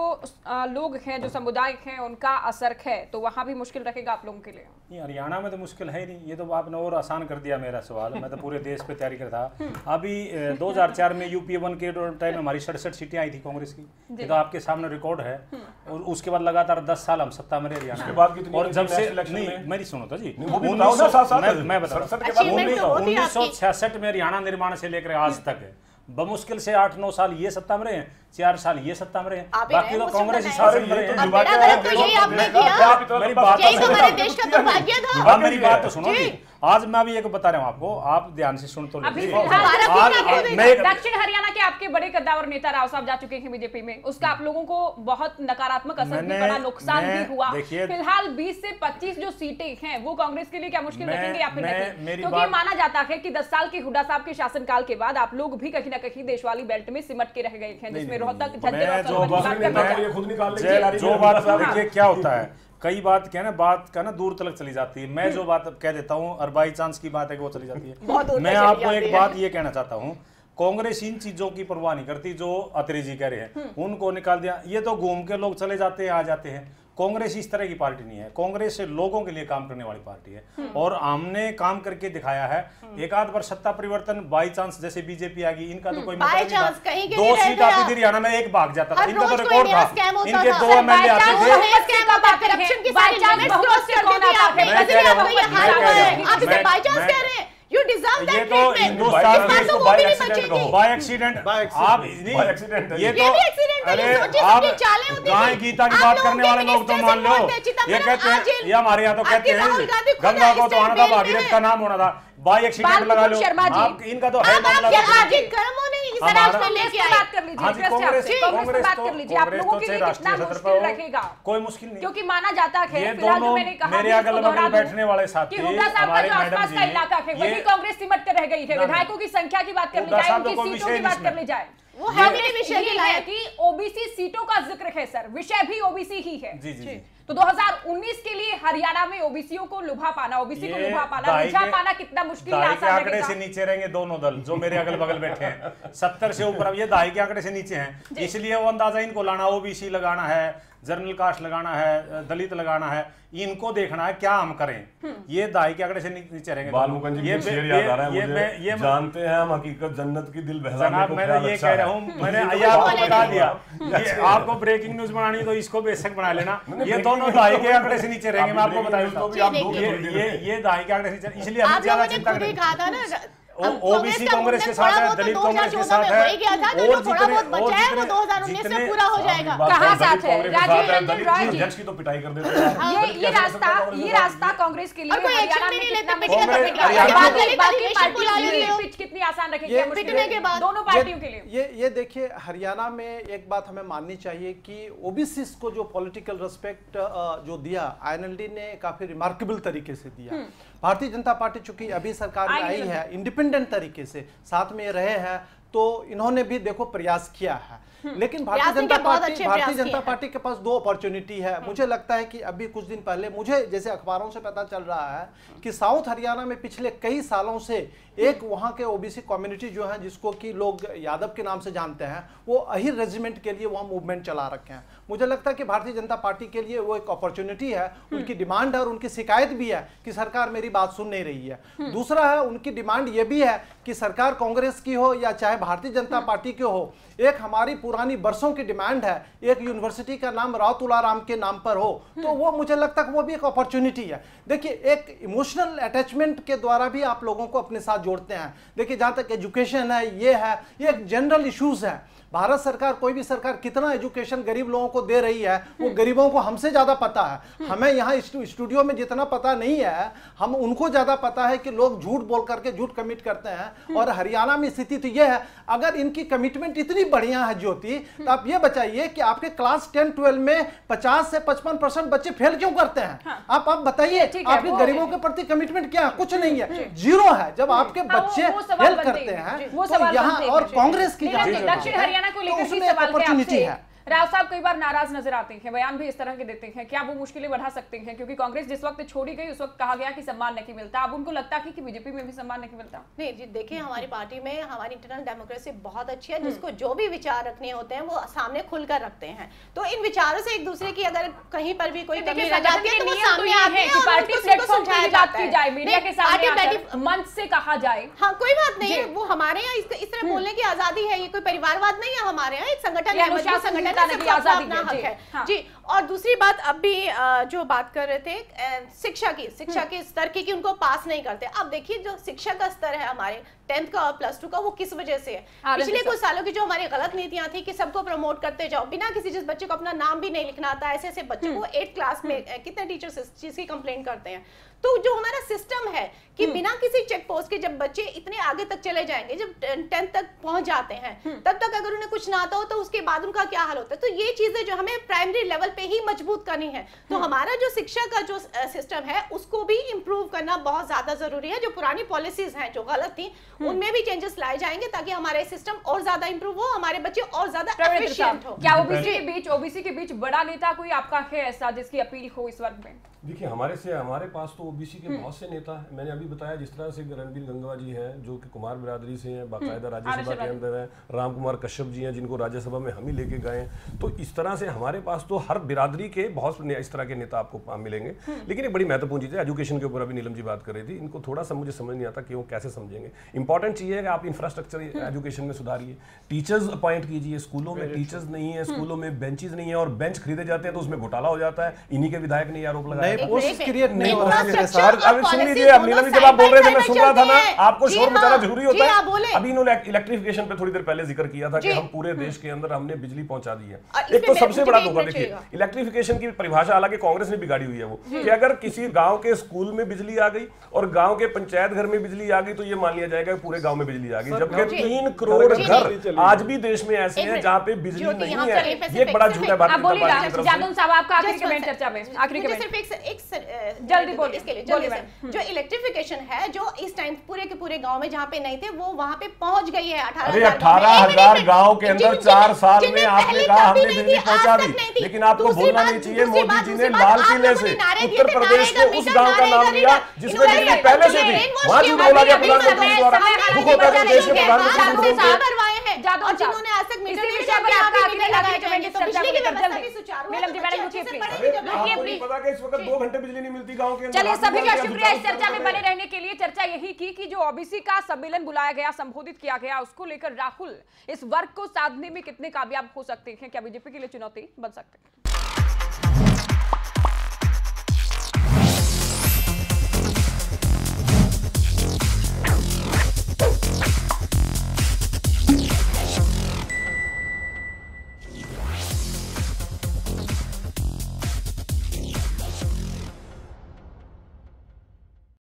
लोग हैं, जो समुदाय हैं, उनका असर है, तो वहाँ भी मुश्किल रहेगा आप लोगों के लिए। नहीं, हरियाणा में तो मुश्किल है ही नहीं। ये तो आपने और आसान कर दिया मेरा सवाल। मैं तो पूरे देश पे तैयारी कर था। अभी दो हजार चार में यूपी वन के टाइम हमारी सड़सठ सीटें आई थी कांग्रेस की, ये तो आपके सामने रिकॉर्ड है। और उसके बाद लगातार दस साल हम सत्ता में रहे हरियाणा की। और जब से मेरी सुनो तो जी, मैं बताऊँ उन्नीस सौ छियासठ में हरियाणा निर्माण से लेकर आज तक है, बमुश्किल से आठ नौ साल ये सत्ता में रहे हैं, चार साल ये सत्ता में रहे हैं, बाकी तो कांग्रेस ही शासन में रहे हैं। मेरी बात तो सुनो, आज मैं अभी एक बता रहा हूँ आपको, आप ध्यान से सुन तो लीजिए। दक्षिण हरियाणा के आपके बड़े कद्दावर नेता राव साहब जा चुके हैं बीजेपी में, उसका आप लोगों को बहुत नकारात्मक असर भी पड़ा, नुकसान भी हुआ। फिलहाल बीस से पच्चीस जो सीटें हैं वो कांग्रेस के लिए क्या मुश्किल रखेंगे या फिर नहीं? क्योंकि माना जाता है कि दस साल के हुड्डा साहब के शासनकाल के बाद आप लोग भी कहीं ना कहीं देशवाली बेल्ट में सिमट के रह गए हैं, जिसमें रोहतक। क्या होता है कई बात क्या ना, बात का ना दूर तलक चली जाती है। मैं जो बात कह देता हूं और बाई चांस की बात है कि वो चली जाती है। मैं आपको एक बात ये कहना चाहता हूं, कांग्रेस इन चीजों की परवाह नहीं करती जो अत्री जी कह रहे हैं, उनको निकाल दिया। ये तो घूम के लोग चले जाते हैं, आ जाते हैं। कांग्रेस इस तरह की पार्टी नहीं है, कांग्रेस लोगों के लिए काम करने वाली पार्टी है और हमने काम करके दिखाया है। एक आध बार सत्ता परिवर्तन बाई चांस जैसे बीजेपी आ गई, इनका तो कोई मतलब नहीं था। दो सीट आती थी हरियाणा में, एक भाग जाता था, इनका तो रिकॉर्ड था। इनके दो एमएलए आते थे। You deserve that treatment. तो तो बाय एक्सीडेंट बाय एक्सीडेंट आप एक्सीडेंट ये तो अरे आप गाय गीता की बात करने वाले लोग तो मान लो, ये कहते हैं, ये हमारे यहाँ तो कहते हैं गंगा को तो आना था, भागीरथ का नाम होना था। बाय एक्सीडेंट लगा लो आप, इनका तो है कोई मुश्किल नहीं, क्योंकि माना जाता है मेरे अगल बगल बैठने वाले साथी का इलाका है, वही कांग्रेस सिमट कर रह गई है। विधायकों की संख्या की बात करनी जाए, उनकी सीटों की बात करनी जाए, वो है कि ओबीसी सीटों का जिक्र है सर, विषय भी ओबीसी ही है। जी जी, तो दो हजार उन्नीस के लिए हरियाणा में ओबीसीओ को लुभा पाना, ओबीसी को लुभा पाना, लुभा पाना कितना मुश्किल है। आंकड़े से नीचे रहेंगे दोनों दल जो मेरे अगल बगल बैठे हैं, सत्तर से ऊपर। अब ये दहाई के आंकड़े से नीचे हैं, इसलिए वो अंदाजा इनको लाना, ओबीसी लगाना है, जनरल कास्ट लगाना है, दलित लगाना है, इनको देखना है क्या हम करें। ये दहाई के आंकड़े से नीचे रहेंगे, जानते हैं हम हकीकत जन्नत की दिल बहलाने को। मैंने ये कह रहा हूँ, मैंने आपको बता दिया, आपको ब्रेकिंग न्यूज बनानी तो इसको बेशक बना लेना। ये दोनों दहाई के आंकड़े से नीचे रहेंगे, मैं आपको बता देता हूँ। ये दहाई के आंकड़े से, इसलिए ओबीसी कांग्रेस के साथ है, दलित कांग्रेस के साथ है, और जितने दलित की तो पिटाई कर देते हैं। ये रास्ता ये रास्ता कांग्रेस के लिए कितनी आसान रखेगी दोनों पार्टियों के लिए। ये ये देखिए, हरियाणा में एक बात हमें माननी चाहिए कि ओबीसी को जो पॉलिटिकल रेस्पेक्ट जो दिया आई एन एल डी ने काफी रिमार्केबल तरीके से दिया। भारतीय जनता पार्टी चूंकि अभी सरकार में आई है, इंडिपेंडेंट तरीके से साथ में रहे हैं, तो इन्होंने भी देखो प्रयास किया है। लेकिन भारतीय जनता पार्टी भारतीय जनता पार्टी के पास दो अपॉर्चुनिटी है। मुझे लगता है कि अभी कुछ दिन पहले मुझे जैसे अखबारों से पता चल रहा है कि साउथ हरियाणा में पिछले कई सालों से एक वहां के ओबीसी कम्युनिटी जो है, जिसको कि लोग यादव के नाम से जानते हैं, वो अहिर रेजिमेंट के लिए वहाँ मूवमेंट चला रखे हैं। मुझे लगता है कि भारतीय जनता पार्टी के लिए वो एक अपॉर्चुनिटी है, उनकी डिमांड है और उनकी शिकायत भी है कि सरकार मेरी बात सुन नहीं रही है। दूसरा है, उनकी डिमांड ये भी है कि सरकार कांग्रेस की हो या चाहे भारतीय जनता पार्टी के हो, एक हमारी पुरानी बरसों की डिमांड है, एक यूनिवर्सिटी का नाम राव तुलाराम के नाम पर हो, तो वो मुझे लगता है वो भी एक अपॉर्चुनिटी है। देखिए, एक इमोशनल अटैचमेंट के द्वारा भी आप लोगों को अपने साथ जोड़ते हैं। देखिए, जहाँ तक एजुकेशन है, ये है, ये एक जनरल इश्यूज है। भारत सरकार, कोई भी सरकार कितना एजुकेशन गरीब लोगों को दे रही है, वो गरीबों को हमसे ज्यादा पता है। हमें यहाँ स्टूडियो में जितना पता नहीं है, हम उनको ज्यादा पता है कि लोग झूठ बोल करके झूठ कमिट करते हैं। और हरियाणा में स्थिति तो ये है, अगर इनकी कमिटमेंट इतनी बढ़िया है ज्योति, तो आप ये बताइए कि आपके क्लास टेन ट्वेल्व में पचास से पचपन परसेंट बच्चे फेल क्यों करते हैं? हाँ। आप आप बताइए, आपके गरीबों के प्रति कमिटमेंट क्या है? कुछ नहीं है, जीरो है। जब आपके बच्चे फेल करते हैं तो यहाँ, और कांग्रेस की उसमें अपॉर्चुनिटी है। राव साहब कई बार नाराज नजर आते हैं, बयान भी इस तरह के देते हैं, क्या वो मुश्किलें बढ़ा सकते हैं? क्योंकि कांग्रेस जिस वक्त छोड़ी गई उस वक्त कहा गया कि सम्मान नहीं मिलता। अब उनको लगता है कि बीजेपी में भी सम्मान नहीं मिलता? नहीं जी, देखिए, हमारी पार्टी में हमारी इंटरनल डेमोक्रेसी बहुत अच्छी है, जिसको जो भी विचार रखने होते हैं वो सामने खुलकर रखते हैं। तो इन विचारों से एक दूसरे की अगर कहीं पर भी कोई कमी रह जाती है तो सामने आते हैं, पार्टी प्लेटफॉर्म पे बात की जाए, मीडिया के सामने मंच से कहा जाए। हाँ, कोई बात नहीं है, वो हमारे यहाँ इस तरह बोलने की आजादी है। ये कोई परिवारवाद नहीं है, हमारे यहाँ एक संगठन है, मजबूत संगठन अपना हक है। हाँ। जी, और दूसरी बात, अब भी जो बात कर रहे थे शिक्षा की, शिक्षा के स्तर की, कि उनको पास नहीं करते। अब देखिए, जो शिक्षा का स्तर है हमारे टेंथ का और प्लस टू का, वो किस वजह से है? पिछले कुछ सालों की जो हमारी गलत नीतियां थी कि सबको प्रमोट करते जाओ बिना किसी, जिस बच्चे को अपना नाम भी नहीं लिखना आता, ऐसे ऐसे बच्चों को एट क्लास में कितने टीचर्स इस चीज की कंप्लेंट करते हैं। तो जो हमारा सिस्टम है कि बिना किसी चेक पोस्ट के जब बच्चे इतने आगे तक चले जाएंगे, जब टेंथ तक पहुंच जाते हैं, तब तक अगर उन्हें कुछ ना आता हो तो उसके बाद उनका क्या हाल होता है। तो ये चीजें जो हमें प्राइमरी लेवल पे ही मजबूत करनी है। तो हमारा जो शिक्षा का जो सिस्टम है उसको भी इम्प्रूव करना बहुत ज्यादा जरूरी है। जो पुरानी पॉलिसीज हैं जो गलत थी, उनमें भी चेंजेस लाए जाएंगे ताकि हमारे सिस्टम और ज्यादा इंप्रूव हो, हमारे बच्चे और ज्यादा एफिशिएंट हो। क्या ओबीसी के बीच ओबीसी के बीच बड़ा नेता कोई आपका है ऐसा जिसकी अपील हो इस वर्ग में? देखिए, हमारे से हमारे पास तो ओबीसी के बहुत से नेता है। मैंने अभी बताया जिस तरह से रणबीर गंगवा जी हैं जो कि कुमार बिरादरी से हैं, बाकायदा राज्यसभा के अंदर हैं, राम कुमार कश्यप जी हैं जिनको राज्यसभा में हम ही लेके गए हैं। तो इस तरह से हमारे पास तो हर बिरादरी के बहुत इस तरह के नेता आपको मिलेंगे। लेकिन एक बड़ी महत्वपूर्ण चीज़ है, एजुकेशन के ऊपर अभी नीलम जी बात कर रही थी, इनको थोड़ा सा मुझे समझ नहीं आता कि वो कैसे समझेंगे। इंपॉर्टेंट चीज़ है कि आप इंफ्रास्ट्रक्चर एजुकेशन में सुधारिए, टीचर्स अपॉइंट कीजिए, स्कूलों में टीचर्स नहीं है, स्कूलों में बेंचेज नहीं है, और बेंच खरीदे जाते हैं तो उसमें घोटाला हो जाता है। इन्हीं के विधायक ने आरोप लगाया। आपको शोर मचाना जरूरी होता है। अभी इन्होंने इलेक्ट्रिफिकेशन पे थोड़ी देर पहले जिक्र किया था कि हम पूरे देश के अंदर हमने बिजली पहुंचा दी है। एक तो सबसे बड़ा धोखा, देखिए, इलेक्ट्रिफिकेशन की परिभाषा हालांकि कांग्रेस ने बिगाड़ी हुई है, वो कि अगर किसी गांव के स्कूल में बिजली आ गई और गांव के पंचायत घर में बिजली आ गई तो ये मान लिया जाएगा पूरे गाँव में बिजली आ गई, जबकि तीन करोड़ घर आज भी देश में ऐसे है जहाँ पे बिजली नहीं है। ये बड़ा झूठा बात जल्दी बोलिए इसके लिए जल्दी से। जो इलेक्ट्रिफिकेशन है जो इस टाइम पूरे के पूरे गांव में जहाँ पे नहीं थे वो वहाँ पे पहुंच गई है। अठारह हजार गांव के अंदर चार साल में आपने कहा हमने बिजली पहुंचा दी, लेकिन आपको बोलना नहीं चाहिए मोदी जी ने लाल किले से उत्तर प्रदेश के उस गांव का नाम लिया जिसमें बिजली पहले से थी, वहाँ जो बोला गया प्रधानमंत्री द्वारा दुख होता है देश के प्रधानमंत्री जादौन जिन्होंने आज तक मेजर विषय पर आपका आगे लगाए जाएंगे। तो बिजली की व्यवस्था भी सुचारू है। मैडम जी, मैडम रुकिए प्लीज, रुकिए प्लीज। पता कि इस वक्त दो घंटे बिजली नहीं मिलती गांव के अंदर। चलिए, सभी का शुक्रिया इस चर्चा में बने रहने के लिए। चर्चा यही की कि जो ओबीसी का सम्मेलन बुलाया गया, संबोधित किया गया, उसको लेकर राहुल इस वर्ग को साधने में कितने कामयाब हो सकते हैं, क्या बीजेपी के लिए चुनौती बन सकते हैं?